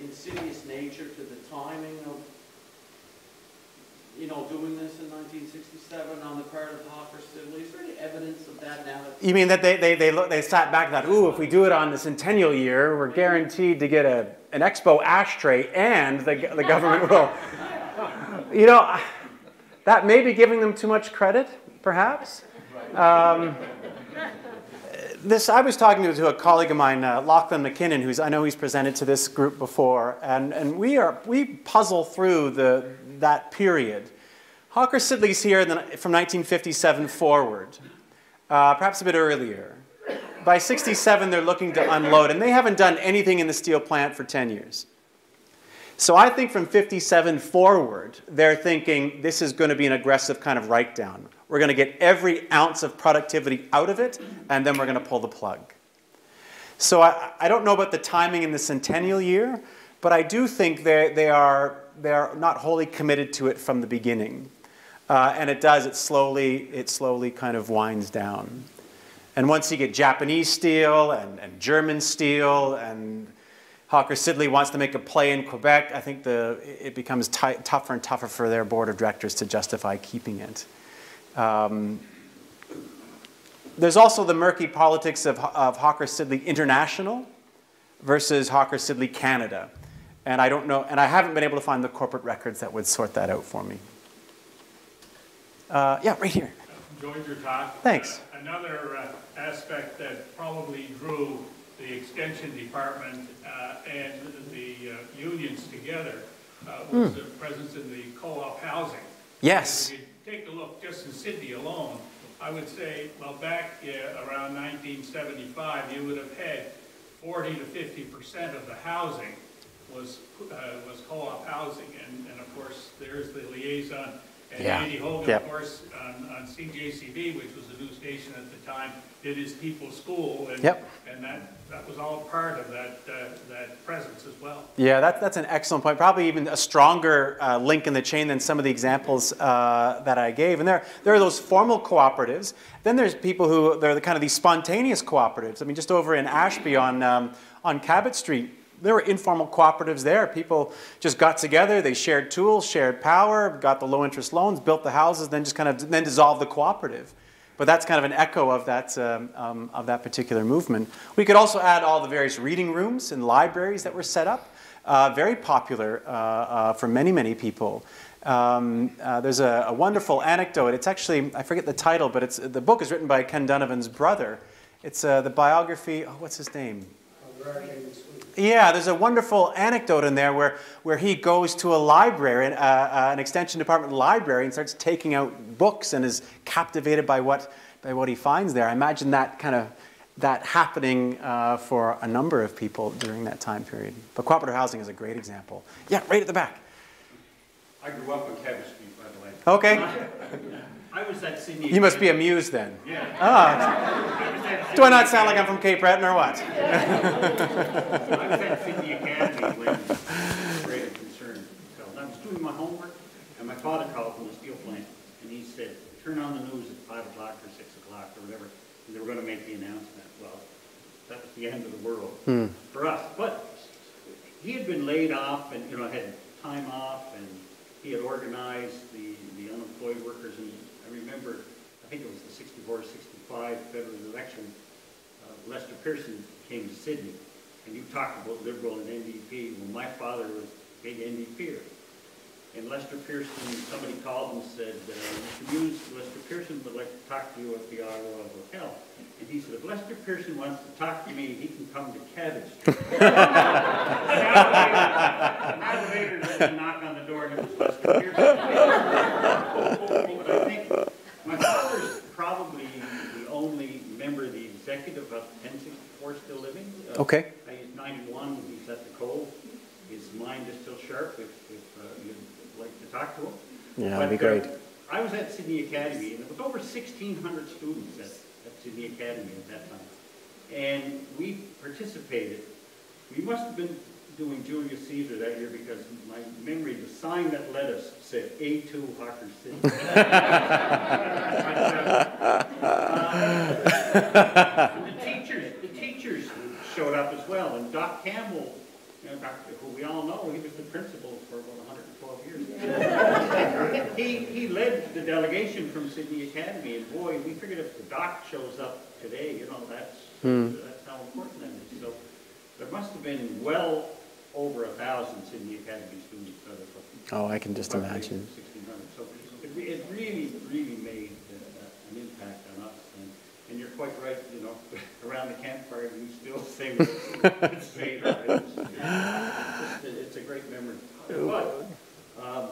insidious nature to the timing of, you know, doing this in nineteen sixty-seven on the part of Hawker Siddeley? Is there any evidence of that now? That you mean that they they they, look, they sat back and thought, ooh, if we do it on the centennial year, we're guaranteed to get a an expo ashtray, and the the government will. You know, that may be giving them too much credit, perhaps. Um, this, I was talking to a colleague of mine, uh, Lachlan McKinnon, who's I know he's presented to this group before, and, and we are we puzzle through the that period. Hawker Siddeley's here from nineteen fifty-seven forward, uh, perhaps a bit earlier. By sixty-seven, they're looking to unload, and they haven't done anything in the steel plant for ten years. So I think from fifty-seven forward, they're thinking this is going to be an aggressive kind of write-down. We're going to get every ounce of productivity out of it, and then we're going to pull the plug. So I, I don't know about the timing in the centennial year, but I do think they, they, are, they are not wholly committed to it from the beginning. Uh, and it does, it slowly, it slowly kind of winds down. And once you get Japanese steel and, and German steel and Hawker Siddeley wants to make a play in Quebec, I think the, it becomes tougher and tougher for their board of directors to justify keeping it. Um, there's also the murky politics of, of Hawker Siddeley International versus Hawker Siddeley Canada. And I don't know, and I haven't been able to find the corporate records that would sort that out for me. Uh, yeah, right here. Enjoyed your talk. Thanks. Uh, another uh, aspect that probably drew the extension department uh, and the uh, unions together uh, was mm. the presence in the co-op housing. Yes. If you take a look just in Sydney alone, I would say, well, back uh, around nineteen seventy-five, you would have had forty to fifty percent of the housing was uh, was co-op housing, and, and of course there's the liaison. And yeah. Andy Hogan, yep. of course, on, on C J C B, which was a new station at the time, did his people's school, and, yep. and that, that was all part of that, uh, that presence as well. Yeah, that, that's an excellent point. Probably even a stronger uh, link in the chain than some of the examples uh, that I gave. And there, there are those formal cooperatives. Then there's people who, they're the, kind of these spontaneous cooperatives. I mean, just over in Ashby on, um, on Cabbage Street, there were informal cooperatives there. People just got together, they shared tools, shared power, got the low interest loans, built the houses, then just kind of then dissolved the cooperative. But that's kind of an echo of that, um, um, of that particular movement. We could also add all the various reading rooms and libraries that were set up, uh, very popular uh, uh, for many, many people. Um, uh, there's a, a wonderful anecdote. It's actually, I forget the title, but it's, the book is written by Ken Donovan's brother. It's uh, the biography, oh, what's his name? Yeah, there's a wonderful anecdote in there where, where he goes to a library, uh, uh, an extension department library, and starts taking out books and is captivated by what, by what he finds there. I imagine that kind of, that happening uh, for a number of people during that time period. But cooperative housing is a great example. Yeah, right at the back. I grew up on Cabbage Street, by the way. Okay. I was at Sydney. You must be amused then. Yeah. Ah. Do I not sound like I'm from Cape Breton or what? I was at Sydney Academy when the rate of concern fell. I was doing my homework, and my father called from the steel plant, and he said, turn on the news at five o'clock or six o'clock or whatever, and they were going to make the announcement. Well, that was the end of the world hmm. for us. But he had been laid off and, you know, had time off, and he had organized the, the unemployed workers in remember, I think it was the sixty-four, sixty-five federal election, uh, Lester Pearson came to Sydney, and you talked about Liberal and N D P. Well, my father was a big NDPer. And Lester Pearson, somebody called and said, uh, you can use Lester Pearson, but I'd like to talk to you at the Ottawa Hotel. And he said, if Lester Pearson wants to talk to me, he can come to Cabbage Street. Not later than knock on the door and it was Lester Pearson. But I think my father's probably the only member of the executive of ten sixty-four still living. Uh, okay. He's ninety-one, he's at the Cove. His mind is still sharp if, if uh, you like to talk to him. Yeah, that'd be great. Uh, I was at Sydney Academy, and there was over sixteen hundred students at, at Sydney Academy at that time. And we participated. We must have been doing Julius Caesar that year because my memory, the sign that led us said A two Hawker Siddeley. The teachers, the teachers showed up as well, and Doc Campbell, you know, Doctor, who we all know, he was the principal for about one hundred twelve years. he, he led the delegation from Sydney Academy, and boy, we figured if the doc shows up today, you know, that's, hmm. that's how important that is. So there must have been well over a thousand Sydney Academy students. Oh, I can just imagine. So it, it really, really made uh, an impact on us. And, and you're quite right, you know, around the campfire, you still sing it's straight up. It's, it's, it's a great memory. But um,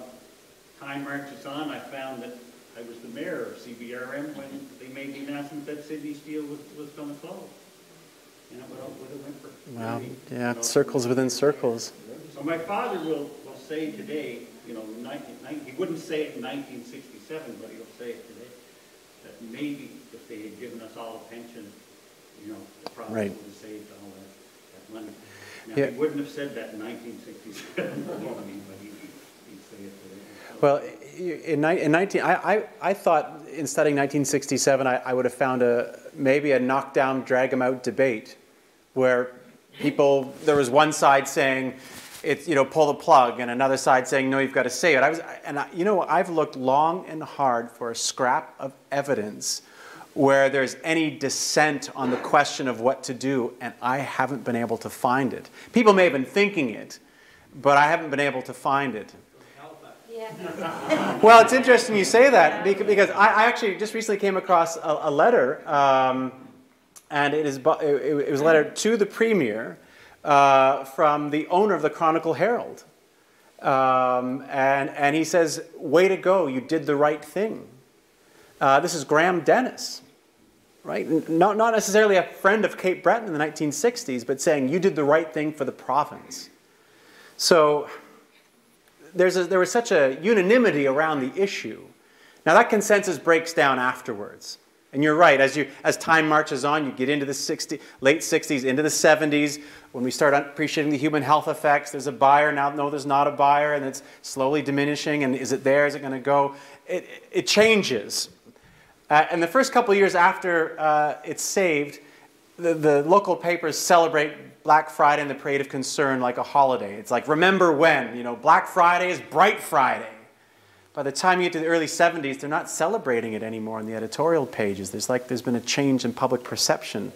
time marches on. I found that I was the mayor of C B R M when they made the announcement that Sydney Steel was, was going to close. And it went, it went for wow. thirty, yeah, you know, circles within circles. So my father will, will say today, you know, nineteen ninety, he wouldn't say it in nineteen sixty-seven, but he'll say it today, that maybe if they had given us all a pension, you know, the problem right. would have saved all that, that money. Now, yeah. he wouldn't have said that in nineteen sixty-seven, you know what I mean, but he, he'd say it today. Well, in, in nineteen, I, I, I thought in studying nineteen sixty-seven, I, I would have found a maybe a knockdown, drag-em-out debate where people, there was one side saying, it's, you know, pull the plug, and another side saying, no, you've got to save it. I was, and I, you know, I've looked long and hard for a scrap of evidence where there's any dissent on the question of what to do, and I haven't been able to find it. People may have been thinking it, but I haven't been able to find it. Yeah. Well, it's interesting you say that, because I actually just recently came across a letter, um, and it, is, it was a letter to the Premier, Uh, from the owner of the Chronicle Herald. Um, and, and he says, way to go, you did the right thing. Uh, this is Graham Dennis, right? Not, not necessarily a friend of Cape Breton in the nineteen sixties, but saying you did the right thing for the province. So there's a, there was such a unanimity around the issue. Now that consensus breaks down afterwards. And you're right, as, you, as time marches on, you get into the sixty, late sixties, into the seventies, when we start appreciating the human health effects, there's a buyer, now no, there's not a buyer, and it's slowly diminishing, and is it there, is it going to go? It, it changes. Uh, and the first couple of years after uh, it's saved, the, the local papers celebrate Black Friday and the Parade of Concern like a holiday. It's like, remember when, you know, Black Friday is Bright Friday. By the time you get to the early seventies, they're not celebrating it anymore on the editorial pages. There's like there's been a change in public perception,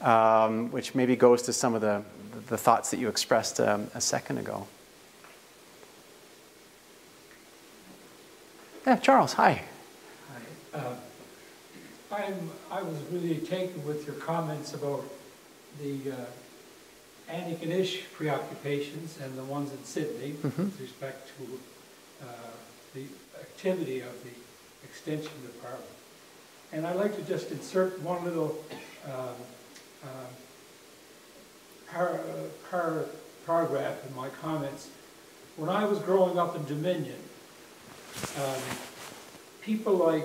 um, which maybe goes to some of the, the thoughts that you expressed um, a second ago. Yeah, Charles, hi. Hi. Uh, I'm, I was really taken with your comments about the uh, Antigonish preoccupations and the ones in Sydney mm-hmm. with respect to uh, the activity of the Extension Department. And I'd like to just insert one little uh, uh, par par paragraph in my comments. When I was growing up in Dominion, um, people like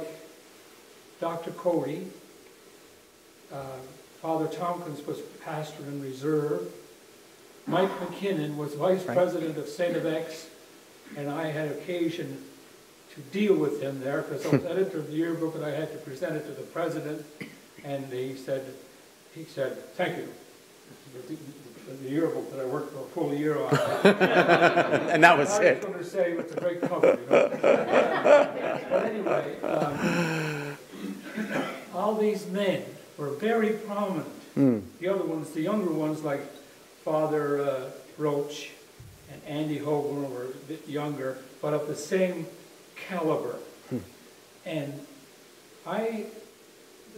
Doctor Coady, uh, Father Tompkins was pastor in reserve, Mike McKinnon was vice right. president of Saint F X, and I had occasion to deal with him there because I was editor of the yearbook and I had to present it to the president, and he said, he said, thank you. The yearbook that I worked for a full year on. And that was I it. I was going to say it was a great cover, you know. But anyway, um, all these men were very prominent. Mm. The other ones, the younger ones like Father uh, Roach and Andy Hogan were a bit younger, but of the same caliber. Mm. And I,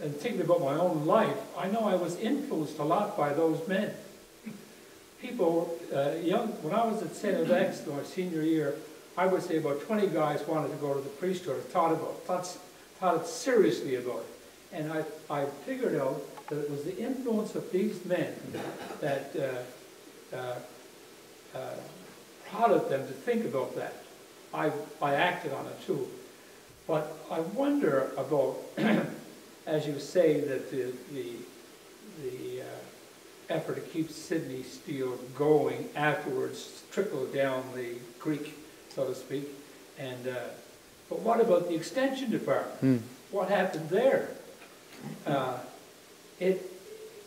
and thinking about my own life, I know I was influenced a lot by those men. People, uh, young, when I was at Saint F X my senior year, I would say about twenty guys wanted to go to the priesthood, or thought about, thought, thought seriously about it. And I, I figured out that it was the influence of these men that uh, uh, uh, prodded them to think about that. I, I acted on it too. But I wonder about, as you say, that the, the, the uh, effort to keep Sydney steel going afterwards trickled down the creek, so to speak. And uh, but what about the extension department? Mm. What happened there? Uh, it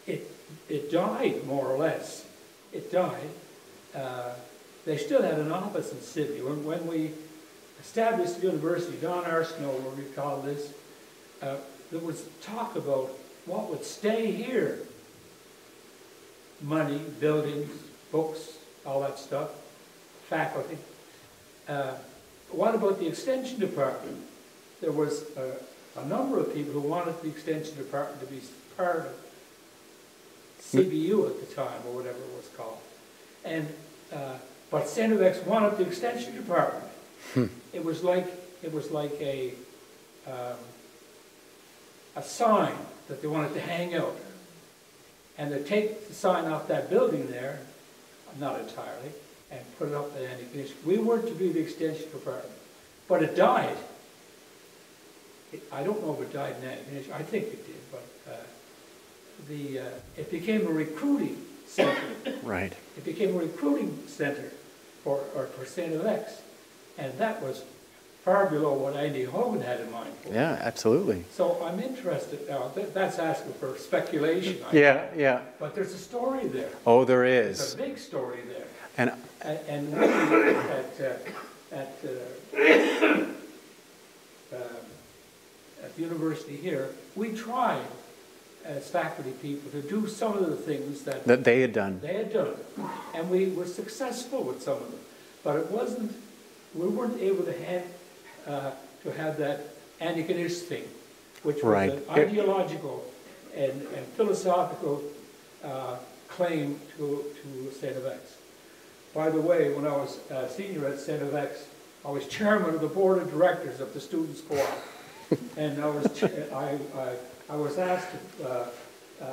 it it died more or less. It died. Uh, they still had an office in Sydney. When when we established the university, Don Arsenault will recall this. Uh, there was talk about what would stay here. Money, buildings, books, all that stuff, faculty. Uh, what about the extension department? There was uh, a number of people who wanted the extension department to be part of C B U at the time, or whatever it was called. And uh, but Saint F X wanted the extension department. Hmm. It was like it was like a um, a sign that they wanted to hang out. And they take the sign off that building there, not entirely, and put it up at Antigonish. We were to be the extension department, but it died. It, I don't know if it died in Antigonish. I think it did, but uh, the uh, it became a recruiting center. Right. It became a recruiting center for or for Saint F X, and that was far below what Andy Hogan had in mind for. Yeah, absolutely. So I'm interested now. Th that's asking for speculation. I yeah, think. yeah. But there's a story there. Oh, there is. There's a big story there. And and, and we at uh, at uh, uh, at the university here, we tried as faculty people to do some of the things that that they had done. They had done, and we were successful with some of them. But it wasn't. We weren't able to have. Uh, to have that Antigonish thing, which was right. an ideological and, and philosophical uh, claim to, to Saint F X. By the way, when I was uh, senior at Saint F X, I was chairman of the board of directors of the Students' Co-op. And I was, I, I, I was asked to uh, uh,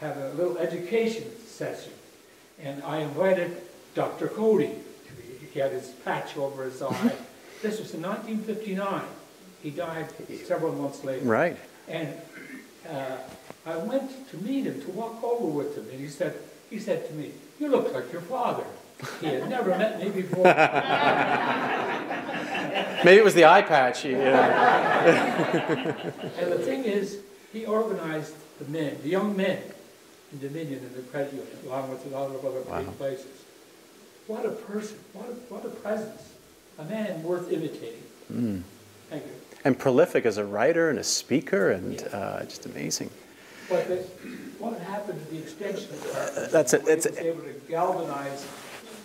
have a little education session. And I invited Doctor Coady to be, he had his patch over his eye. This was in nineteen fifty-nine. He died several months later. Right. And uh, I went to meet him, to walk over with him, and he said, he said to me, "You look like your father." He had never met me before. Maybe it was the eye patch. You know. And the thing is, he organized the men, the young men in Dominion and the credit union, along with a lot of other wow. big places. What a person, what a, what a presence. A man worth imitating. Mm. Thank you. And prolific as a writer and a speaker, and yeah. uh, just amazing. But the, what happened to the extension department? Uh, that's it. It's able to galvanize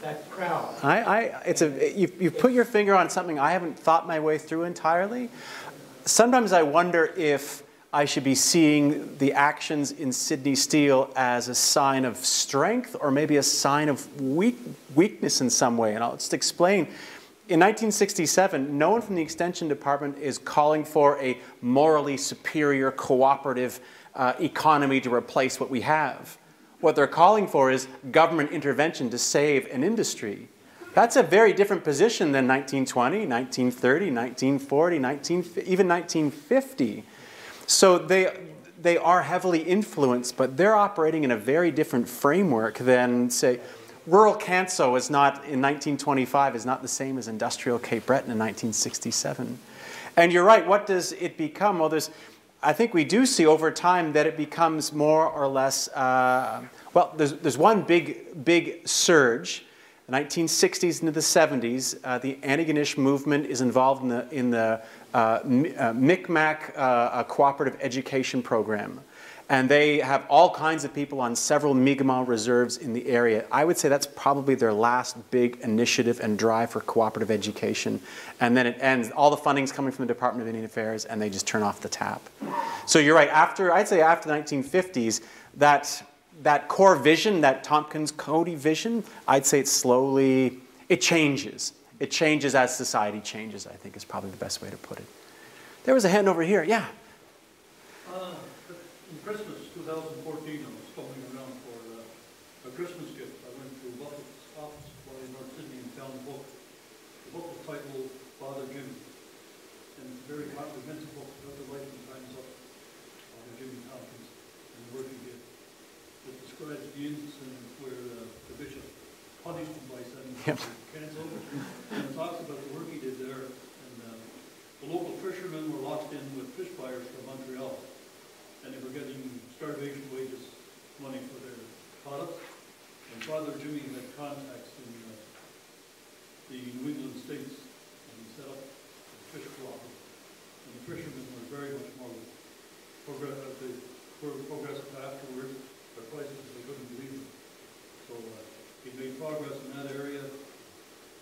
that crowd? I, I, it's a, you've, you've put your finger on something I haven't thought my way through entirely. Sometimes I wonder if I should be seeing the actions in Sydney Steel as a sign of strength or maybe a sign of weak, weakness in some way. And I'll just explain. In nineteen sixty-seven, no one from the Extension Department is calling for a morally superior cooperative uh, economy to replace what we have. What they're calling for is government intervention to save an industry. That's a very different position than nineteen twenty, nineteen thirty, nineteen forty, even nineteen fifty. So they, they are heavily influenced, but they're operating in a very different framework than, say, rural Canso is not, in nineteen twenty-five, is not the same as industrial Cape Breton in nineteen sixty-seven. And you're right, what does it become? Well, there's, I think we do see over time that it becomes more or less, uh, well, there's, there's one big, big surge. The nineteen sixties into the seventies, uh, the Antigonish movement is involved in the, in the uh, uh, Mi'kmaq uh, a cooperative education program. And they have all kinds of people on several Mi'kmaq reserves in the area. I would say that's probably their last big initiative and drive for cooperative education. And then it ends. All the funding's coming from the Department of Indian Affairs, and they just turn off the tap. So you're right. After, I'd say after the nineteen fifties, that, that core vision, that Tompkins-Coady vision, I'd say it slowly, it changes. It changes as society changes, I think, is probably the best way to put it. There was a hand over here. Yeah. Uh. Christmas two thousand fourteen, I was calling around for uh, a Christmas gift. I went to Buffett's office for in North Sydney and found a book. The book was titled Father Jimmy. And it's a very comprehensive book about the life and times of Father Jimmy Tompkins and the work he did. It describes the incident where uh, the bishop punished him by sending him to Kansas over. And it talks about the work he did there. And uh, the local fishermen were locked in with fish buyers from Montreal. And they were getting starvation wages money for their products. And Father Jimmy had contacts in uh, the New England states, and he set up a fish cooperative. And the fishermen were very much more progress, uh, they were progressive afterwards. Their prices, they couldn't believe them. So uh, he made progress in that area.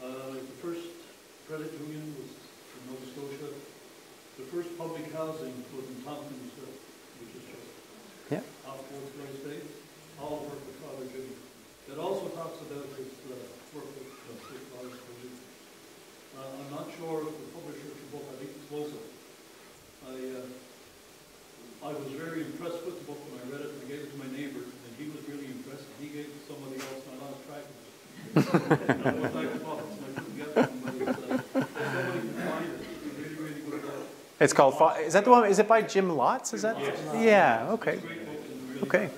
Uh, the first credit union was in Nova Scotia. The first public housing was in Tompkinsville. Yeah. All work with Father Jimmy. It also talks about his uh, work with Father Jimmy. Uh, I'm not sure if the publisher of the book, I think it's Loza. I, uh, I was very impressed with the book when I read it, and I gave it to my neighbor, and he was really impressed, and he gave it to somebody else, and I lost track of it. I went back to Buffett's, and I couldn't get it, but it was, uh, somebody could find it. It's a really, really good book. It's called, Fa is that the one, is it by Jim Lotz? Is that? Yes. Yeah, okay. Okay.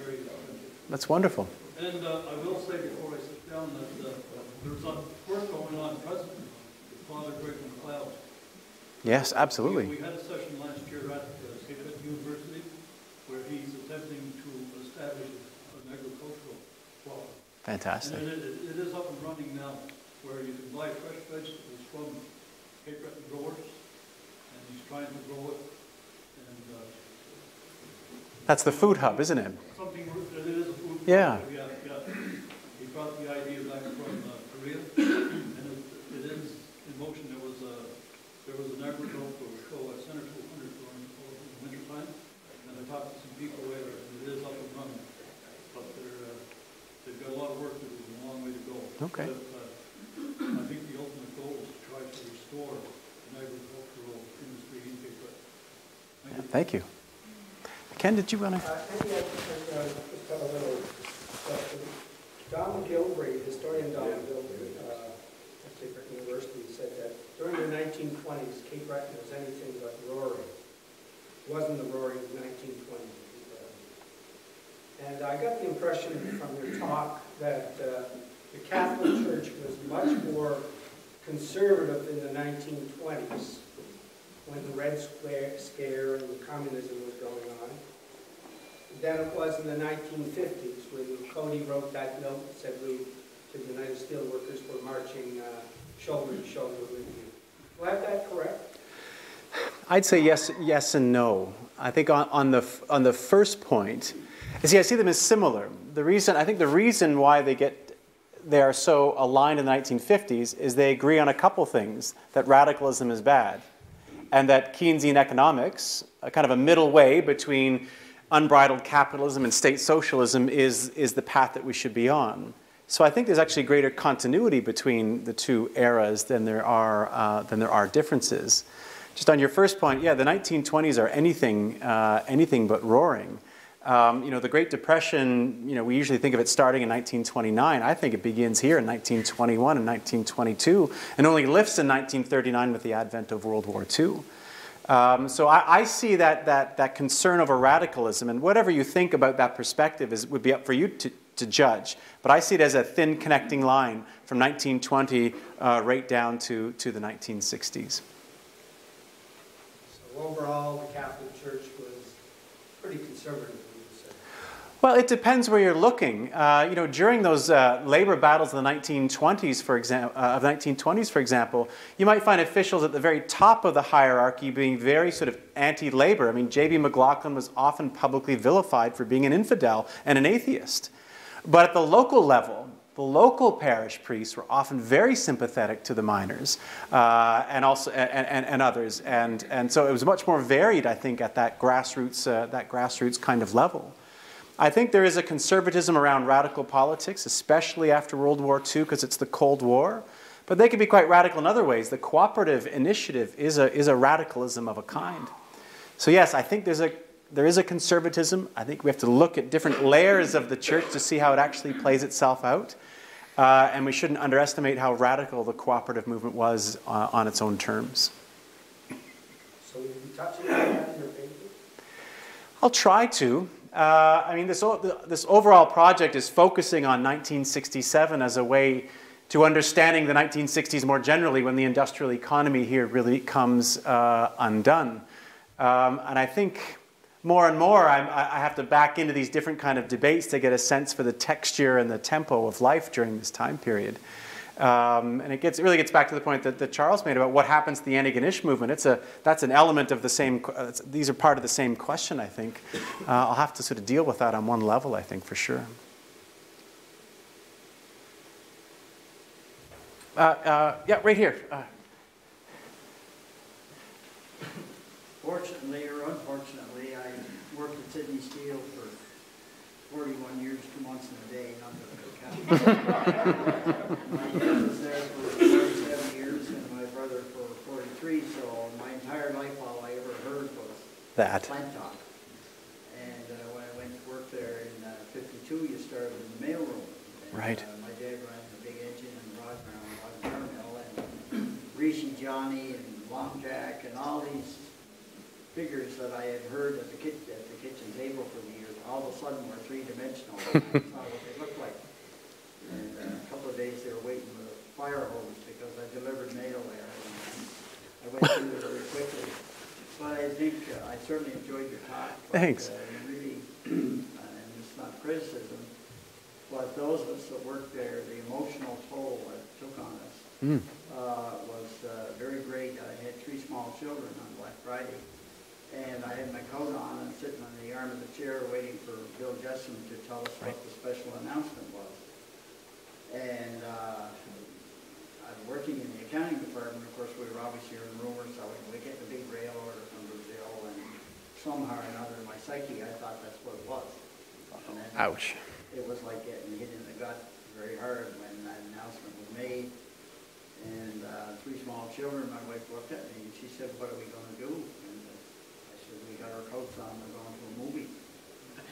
That's wonderful. And uh, I will say before I sit down that uh, there's work going on presently with Father Greg McLeod. Yes, absolutely. We, we had a session last year at uh, Cape Breton University where he's attempting to establish an agricultural farm. Fantastic. And it, it, it is up and running now where you can buy fresh vegetables from Cape Breton growers. He's trying to grow it. And, uh, that's the food hub, isn't it? Something, it is a food yeah. hub. Yeah, yeah. He brought the idea back from uh, Korea, and it, it is in motion. There was a there was an agricultural show at Center two hundred during the winter time, and I talked to some people there, and it is up and running. But they're, uh, they've got a lot of work to do, a long way to go. Okay. But, uh, I think the ultimate goal is to try to restore an agricultural. Yeah, thank you. Ken, did you want to? Uh, maybe I can uh, just tell a little question. Dawn MacGillivray, historian Dawn MacGillivray uh, at Cape Breton University, said that during the nineteen twenties, Cape Breton was anything but roaring. It wasn't the roaring of nineteen twenty. And I got the impression from your talk that uh, the Catholic Church was much more conservative in the nineteen twenties. When the Red Scare and communism was going on, than it was in the nineteen fifties when Coady wrote that note that said we, to the United Steelworkers, were marching uh, shoulder to shoulder with you. Do I have that correct? I'd say yes, yes and no. I think on, on the on the first point, see, I see them as similar. The reason I think the reason why they get they are so aligned in the nineteen fifties is they agree on a couple things, that radicalism is bad, and that Keynesian economics, a kind of a middle way between unbridled capitalism and state socialism, is, is the path that we should be on. So I think there's actually greater continuity between the two eras than there are, uh, than there are differences. Just on your first point, yeah, the nineteen twenties are anything, uh, anything but roaring. Um, you know, the Great Depression, you know, we usually think of it starting in nineteen twenty-nine. I think it begins here in nineteen twenty-one and nineteen twenty-two, and only lifts in nineteen thirty-nine with the advent of World War Two. Um, so I, I see that, that, that concern over radicalism, and whatever you think about that perspective is, would be up for you to, to judge. But I see it as a thin connecting line from nineteen twenty uh, right down to, to the nineteen sixties. So overall, the Catholic Church was pretty conservative. Well, it depends where you're looking. Uh, you know, during those uh, labor battles of the nineteen twenties, for example, uh, of nineteen twenties, for example, you might find officials at the very top of the hierarchy being very sort of anti-labor. I mean, J B McLaughlin was often publicly vilified for being an infidel and an atheist. But at the local level, the local parish priests were often very sympathetic to the miners uh, and also and, and, and others, and and so it was much more varied, I think, at that grassroots uh, that grassroots kind of level. I think there is a conservatism around radical politics, especially after World War Two, because it's the Cold War. But they can be quite radical in other ways. The cooperative initiative is a, is a radicalism of a kind. So yes, I think there's a, there is a conservatism. I think we have to look at different layers of the church to see how it actually plays itself out. Uh, and we shouldn't underestimate how radical the cooperative movement was uh, on its own terms. So will you touch on that in your painting? I'll try to. Uh, I mean, this, this overall project is focusing on nineteen sixty-seven as a way to understanding the nineteen sixties more generally, when the industrial economy here really comes uh, undone. Um, and I think more and more I'm, I have to back into these different kind of debates to get a sense for the texture and the tempo of life during this time period. Um, and it, gets, it really gets back to the point that, that Charles made about what happens to the Antigonish movement. It's a, that's an element of the same, uh, these are part of the same question, I think. Uh, I'll have to sort of deal with that on one level, I think, for sure. Uh, uh, yeah, right here. Uh. Fortunately or unfortunately, I worked at Sydney Steel for forty-one years, two months in a day, not my dad was there for forty-seven years and my brother for forty-three, so my entire life all I ever heard was that plant talk. And uh, when I went to work there in uh, fifty-two, you started in the mail room. And, right. Uh, my dad ran the big engine and rod mill, rod mill, and Rishi Johnny and Long Jack and all these figures that I had heard at the, kit at the kitchen table for the years all of a sudden were three-dimensional. I saw what they looked like. And uh, a couple of days they were waiting with a fire hose because I delivered mail there. And I went through it very quickly. But I think uh, I certainly enjoyed your talk. But, thanks. Uh, really, uh, and it's not criticism, but those of us that worked there, the emotional toll that it took on us mm. uh, was uh, very great. I had three small children on Black Friday. And I had my coat on and sitting on the arm of the chair waiting for Bill Jesson to tell us right. what the special announcement was. And uh, I'm working in the accounting department. Of course, we were obviously hearing rumors that we get the big rail order from Brazil, and somehow or another, in my psyche, I thought that's what it was. And then ouch! It was like getting hit in the gut very hard when that announcement was made. And uh, three small children. My wife looked at me and she said, "What are we going to do?" And uh, I said, "We got our coats on. We're going to a movie."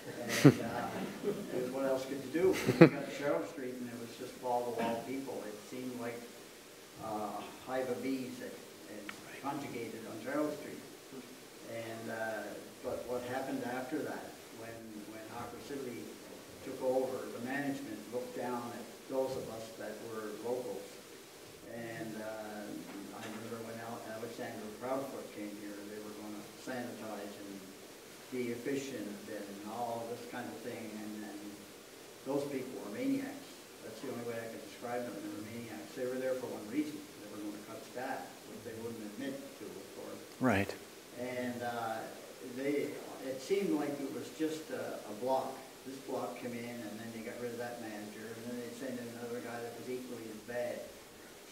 And, uh, and what else could you do? We got to Sherrill Street and it was just wall-to-wall people. It seemed like uh, a hive of bees that conjugated on Sherrill Street. And uh, but what happened after that, when when Hawker Siddeley took over, the management looked down at those of us that were locals. And uh, I remember when Alexander Proudfoot came here, they were going to sanitize and be efficient and all this kind of thing, and, and those people were maniacs. That's the only way I could describe them. They were maniacs. They were there for one reason. They were going to cut staff, which they wouldn't admit to, of course. Right. And uh, they, it seemed like it was just a, a block this block come in, and then they got rid of that manager, and then they sent in another guy that was equally as bad.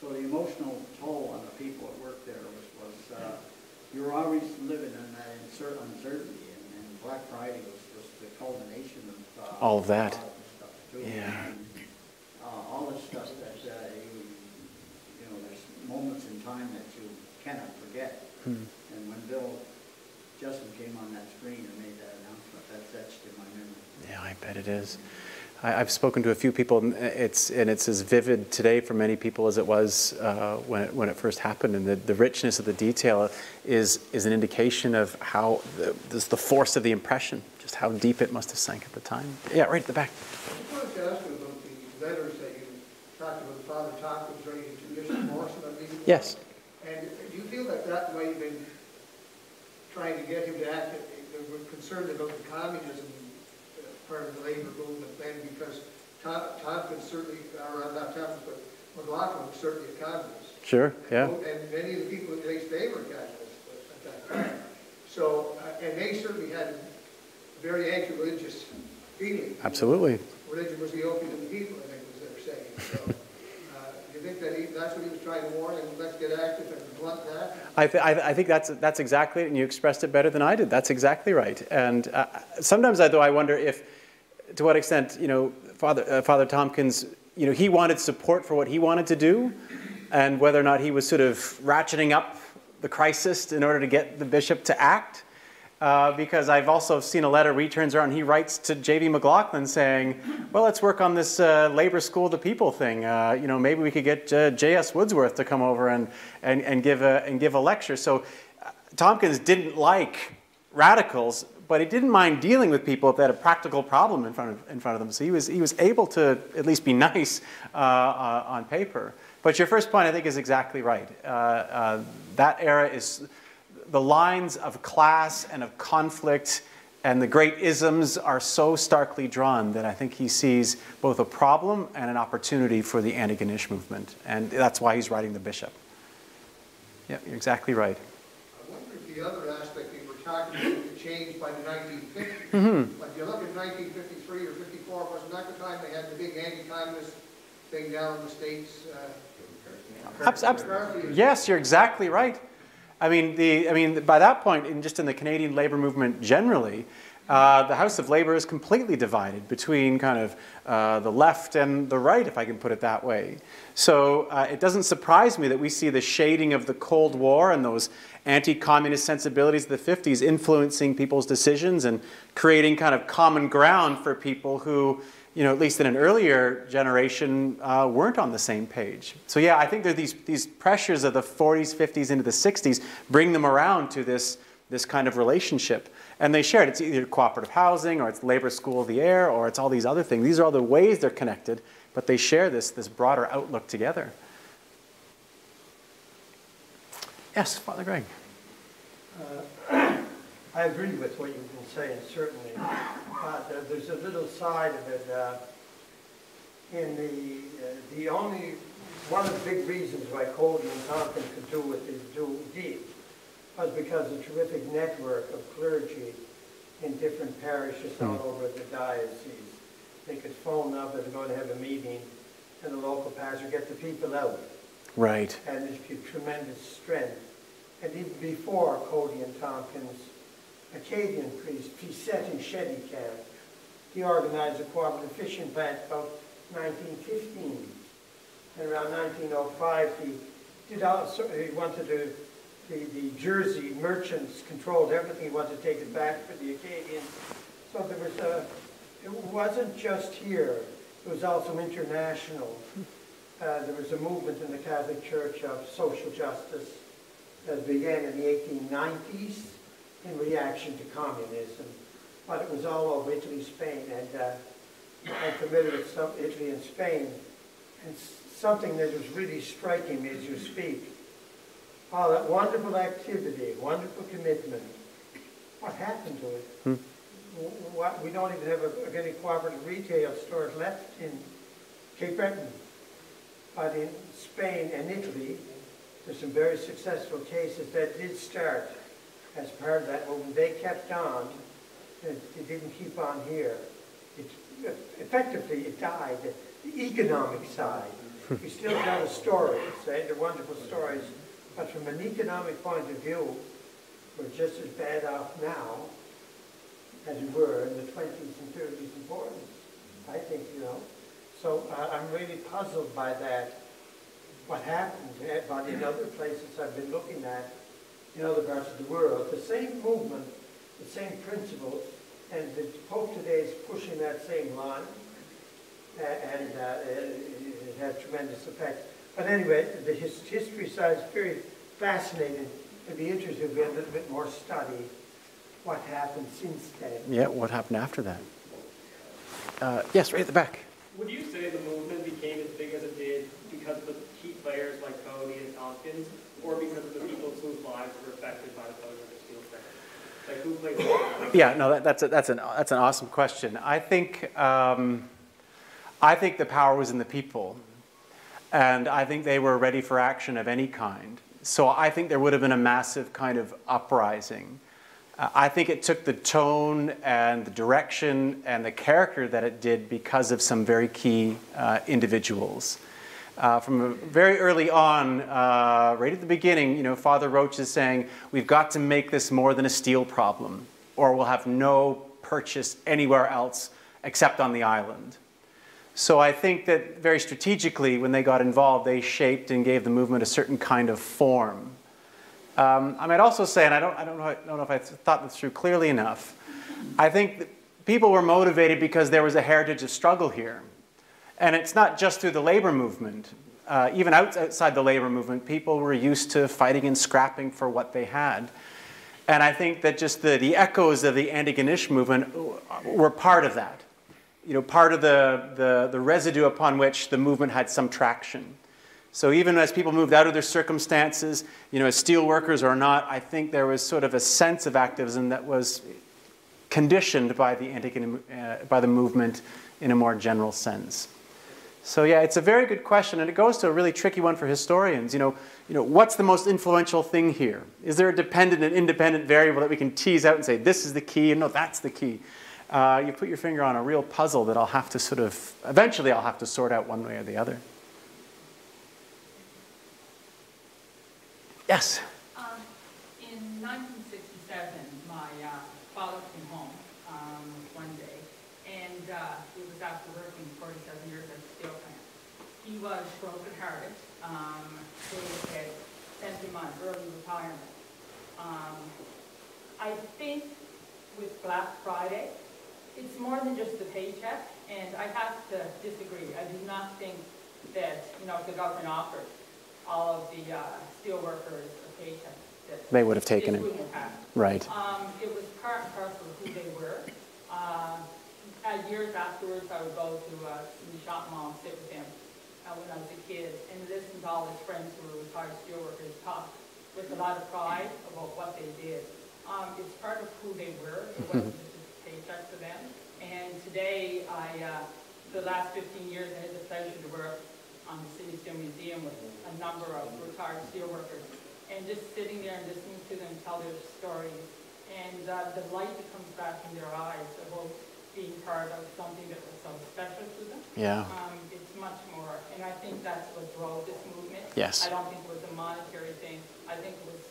So the emotional toll on the people that worked there was, was uh, you were always living in that uncertainty, and, and Black Friday was just the culmination of uh, all of that. All of the stuff yeah. And, uh, all the stuff that uh, you, you know, there's moments in time that you cannot forget. Hmm. And when Bill Justin came on that screen and made that announcement, that's etched in my memory. Yeah, I bet it is. I, I've spoken to a few people, and it's, and it's as vivid today for many people as it was uh, when, it, when it first happened. And the, the richness of the detail is, is an indication of how the, this, the force of the impression, just how deep it must have sank at the time. Yeah, right at the back. I wanted to ask you about the letters that you talked about, Father Tompkins writing to Bishop Morrison, I believe. Yes. And do you feel that that might have been trying to get him to act? They were concerned about the communism part of the labor movement then, because Tompkins certainly, or not Tompkins, but McLaughlin was certainly a communist. Sure, yeah. And many of the people in today's day were communists at that time. So, and they certainly had a very anti-religious feeling. Absolutely. Religion was the opium of the people, I think, was their saying. So, I think that he, that's what he was trying to warn, and let's get active and blunt that. I, th I, th I think that's that's exactly it, and you expressed it better than I did. That's exactly right. And uh, sometimes, I, though, I wonder if, to what extent, you know, Father uh, Father Tompkins, you know, he wanted support for what he wanted to do, and whether or not he was sort of ratcheting up the crisis in order to get the bishop to act. Uh, because I've also seen a letter where he turns around and he writes to J B McLaughlin saying, well, let's work on this uh, labor school of the people thing. Uh, you know, maybe we could get uh, J S Woodsworth to come over and, and, and, give a, and give a lecture. So uh, Tompkins didn't like radicals, but he didn't mind dealing with people if they had a practical problem in front of, in front of them. So he was, he was able to at least be nice uh, uh, on paper. But your first point, I think, is exactly right. Uh, uh, that era is... The lines of class and of conflict and the great isms are so starkly drawn that I think he sees both a problem and an opportunity for the Antigonish movement. And that's why he's writing the bishop. Yeah, you're exactly right. I wonder if the other aspect you were talking about could change by the nineteen fifties. Mm-hmm. Like you look at nineteen fifty-three or fifty-four, wasn't that the time they had the big anti-communist thing down in the States? Uh, Absolutely. Yes, you're exactly right. I mean, the, I mean, by that point, in just in the Canadian labor movement generally, uh, the House of Labour is completely divided between kind of uh, the left and the right, if I can put it that way. So uh, it doesn't surprise me that we see the shading of the Cold War and those anti-communist sensibilities of the fifties influencing people's decisions and creating kind of common ground for people who, you know, at least in an earlier generation, uh, weren't on the same page. So yeah, I think there are these, these pressures of the forties, fifties, into the sixties, bring them around to this, this kind of relationship. And they share it. It's either cooperative housing, or it's labor school of the air, or it's all these other things. These are all the ways they're connected, but they share this, this broader outlook together. Yes, Father Greg. Uh, I agree with what you've been saying, certainly. Uh, there's a little side of it. Uh, in the, uh, the only, one of the big reasons why Coady and Tompkins could do what they do deep was because of the terrific network of clergy in different parishes all over the diocese. They could phone up and go to have a meeting, and the local pastor get the people out. Right. And there's tremendous strength. And even before Coady and Tompkins, Acadian priest, Pisetti Shedikan, he organized a cooperative fishing plant about nineteen fifteen. And around nineteen oh five, he, did also, he wanted to, the, the Jersey merchants controlled everything. He wanted to take it back for the Acadians. So there was a, it wasn't just here. It was also international. Uh, there was a movement in the Catholic Church of social justice that began in the eighteen nineties. In reaction to communism, but it was all over Italy, Spain, and uh, I'm familiar with some Italy and Spain. And something that was really striking me as you speak, all that wonderful activity, wonderful commitment. What happened to it? Hmm. What, we don't even have a, any cooperative retail stores left in Cape Breton, but in Spain and Italy, there's some very successful cases that did start as part of that movement. They kept on, it didn't keep on here. it, effectively it died. The economic side, we still tell the stories, eh? The wonderful stories, but from an economic point of view, we're just as bad off now as we were in the twenties and thirties and forties, I think, you know. So uh, I'm really puzzled by that, what happened, eh? But in other places I've been looking at, in other parts of the world, the same movement, the same principles, and the Pope today is pushing that same line, uh, and uh, it, it had tremendous effect. But anyway, the his, history side is very fascinating. It'd be interesting to be a little bit more study what happened since then. Yeah, what happened after that? Uh, yes, right at the back. Would you say the movement became as big as it did because of the key players like Coady and Tompkins, or because of the people whose lives were affected by the closure of the steel plant? Like, who played the role? Yeah, no, that, that's a, that's an that's an awesome question. I think um, I think the power was in the people, and I think they were ready for action of any kind. So I think there would have been a massive kind of uprising. Uh, I think it took the tone and the direction and the character that it did because of some very key uh, individuals. Uh, from very early on, uh, right at the beginning, you know, Father Roach is saying, we've got to make this more than a steel problem, or we'll have no purchase anywhere else except on the island. So I think that very strategically, when they got involved, they shaped and gave the movement a certain kind of form. Um, I might also say, and I don't, I don't know, I don't know if I thought this through clearly enough, I think that people were motivated because there was a heritage of struggle here. And it's not just through the labor movement. Uh, even out, outside the labor movement, people were used to fighting and scrapping for what they had. And I think that just the, the echoes of the Antigonish movement were part of that. You know, part of the, the, the residue upon which the movement had some traction. So even as people moved out of their circumstances, you know, as steel workers or not, I think there was sort of a sense of activism that was conditioned by the, uh, by the movement in a more general sense. So yeah, it's a very good question, and it goes to a really tricky one for historians. You know, you know, what's the most influential thing here? Is there a dependent and independent variable that we can tease out and say, this is the key, and no, that's the key? Uh, you put your finger on a real puzzle that I'll have to sort of, eventually I'll have to sort out one way or the other. Yes? Um, in nineteen sixty-seven, my uh, father came home um, one day, and uh, he was after working forty-seven years at the steel plant. He was broken-hearted. Um, they had sent him on early retirement. Um, I think with Black Friday, it's more than just the paycheck, and I have to disagree. I do not think that, you know, if the government offered all of the uh, steel workers a paycheck, that they would have taken it. Right. Um, it was part and parcel of who they were. Uh, years afterwards, I would go to uh, the shop mall and sit with him uh, when I was a kid, and listen to all his friends who were retired steel workers talk with a lot of pride about what they did. Um, it's part of who they were. It wasn't just a paycheck for them. And today, I, uh, the last fifteen years, I had the pleasure to work on the Sydney Steel Museum with a number of retired steel workers. And just sitting there and listening to them tell their stories, and uh, the light that comes back in their eyes about being part of something that was so special to them. Yeah. Um, it's much more. And I think that's what drove this movement. Yes. I don't think it was a monetary thing. I think it was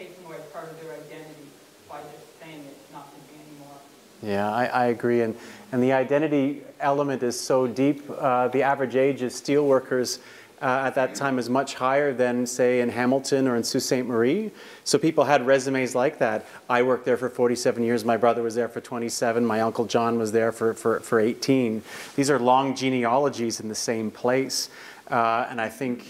taking away part of their identity. By just saying it's not going to be anymore. Yeah, I, I agree, and and the identity element is so deep. Uh, the average age of steel workers uh, at that time is much higher than, say, in Hamilton or in Sault Ste. Marie. So people had resumes like that. I worked there for forty-seven years. My brother was there for twenty-seven. My uncle John was there for for, for eighteen. These are long genealogies in the same place, uh, and I think.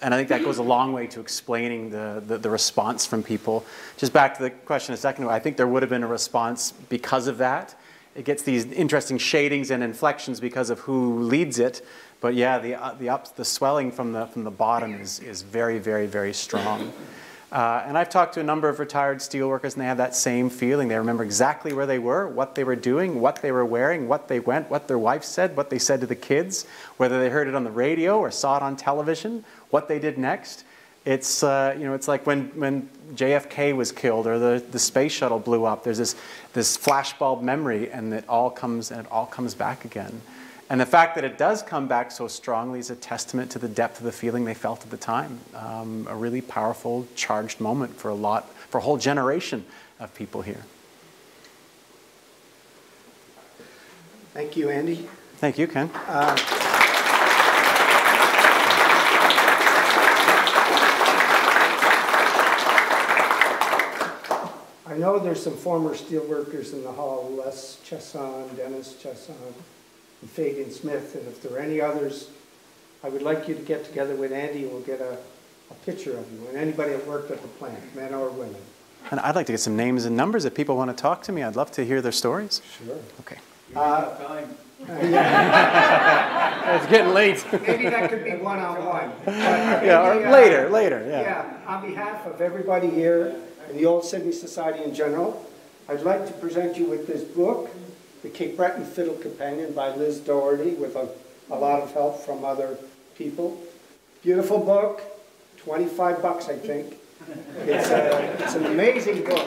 And I think that goes a long way to explaining the, the, the response from people. Just back to the question a second ago, I think there would have been a response because of that. It gets these interesting shadings and inflections because of who leads it. But yeah, the, uh, the, ups, the swelling from the, from the bottom is, is very, very, very strong. Uh, and I've talked to a number of retired steel workers, and they have that same feeling. They remember exactly where they were, what they were doing, what they were wearing, what they went, what their wife said, what they said to the kids, whether they heard it on the radio or saw it on television, what they did next. It's, uh, you know, it's like when, when J F K was killed or the, the space shuttle blew up, there's this, this flashbulb memory, and it all comes and it all comes back again. And the fact that it does come back so strongly is a testament to the depth of the feeling they felt at the time. Um, a really powerful, charged moment for a lot, for a whole generation of people here. Thank you, Andy. Thank you, Ken. Uh, I know there's some former steelworkers in the hall, Les Chesson, Dennis Chesson, and Fagan Smith, and if there are any others, I would like you to get together with Andy and we'll get a, a picture of you, and anybody that worked at the plant, men or women. And I'd like to get some names and numbers if people want to talk to me. I'd love to hear their stories. Sure. Okay. Uh, time. It's getting late. Maybe that could be one-on-one. Yeah, or uh, later, later. Yeah. Yeah, on behalf of everybody here and the Old Sydney Society in general, I'd like to present you with this book, The Cape Breton Fiddle Companion by Liz Doherty, with a, a lot of help from other people. Beautiful book, twenty-five bucks, I think. It's, a, it's an amazing book.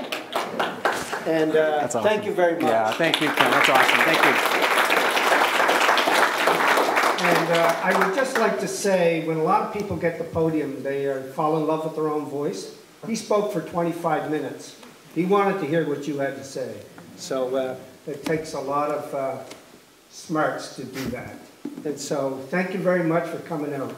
And uh, that's awesome. Thank you very much. Yeah, thank you, Ken. That's awesome. Thank you. And uh, I would just like to say, when a lot of people get the podium, they are, fall in love with their own voice. He spoke for twenty-five minutes. He wanted to hear what you had to say. So uh, it takes a lot of uh, smarts to do that. And so thank you very much for coming out.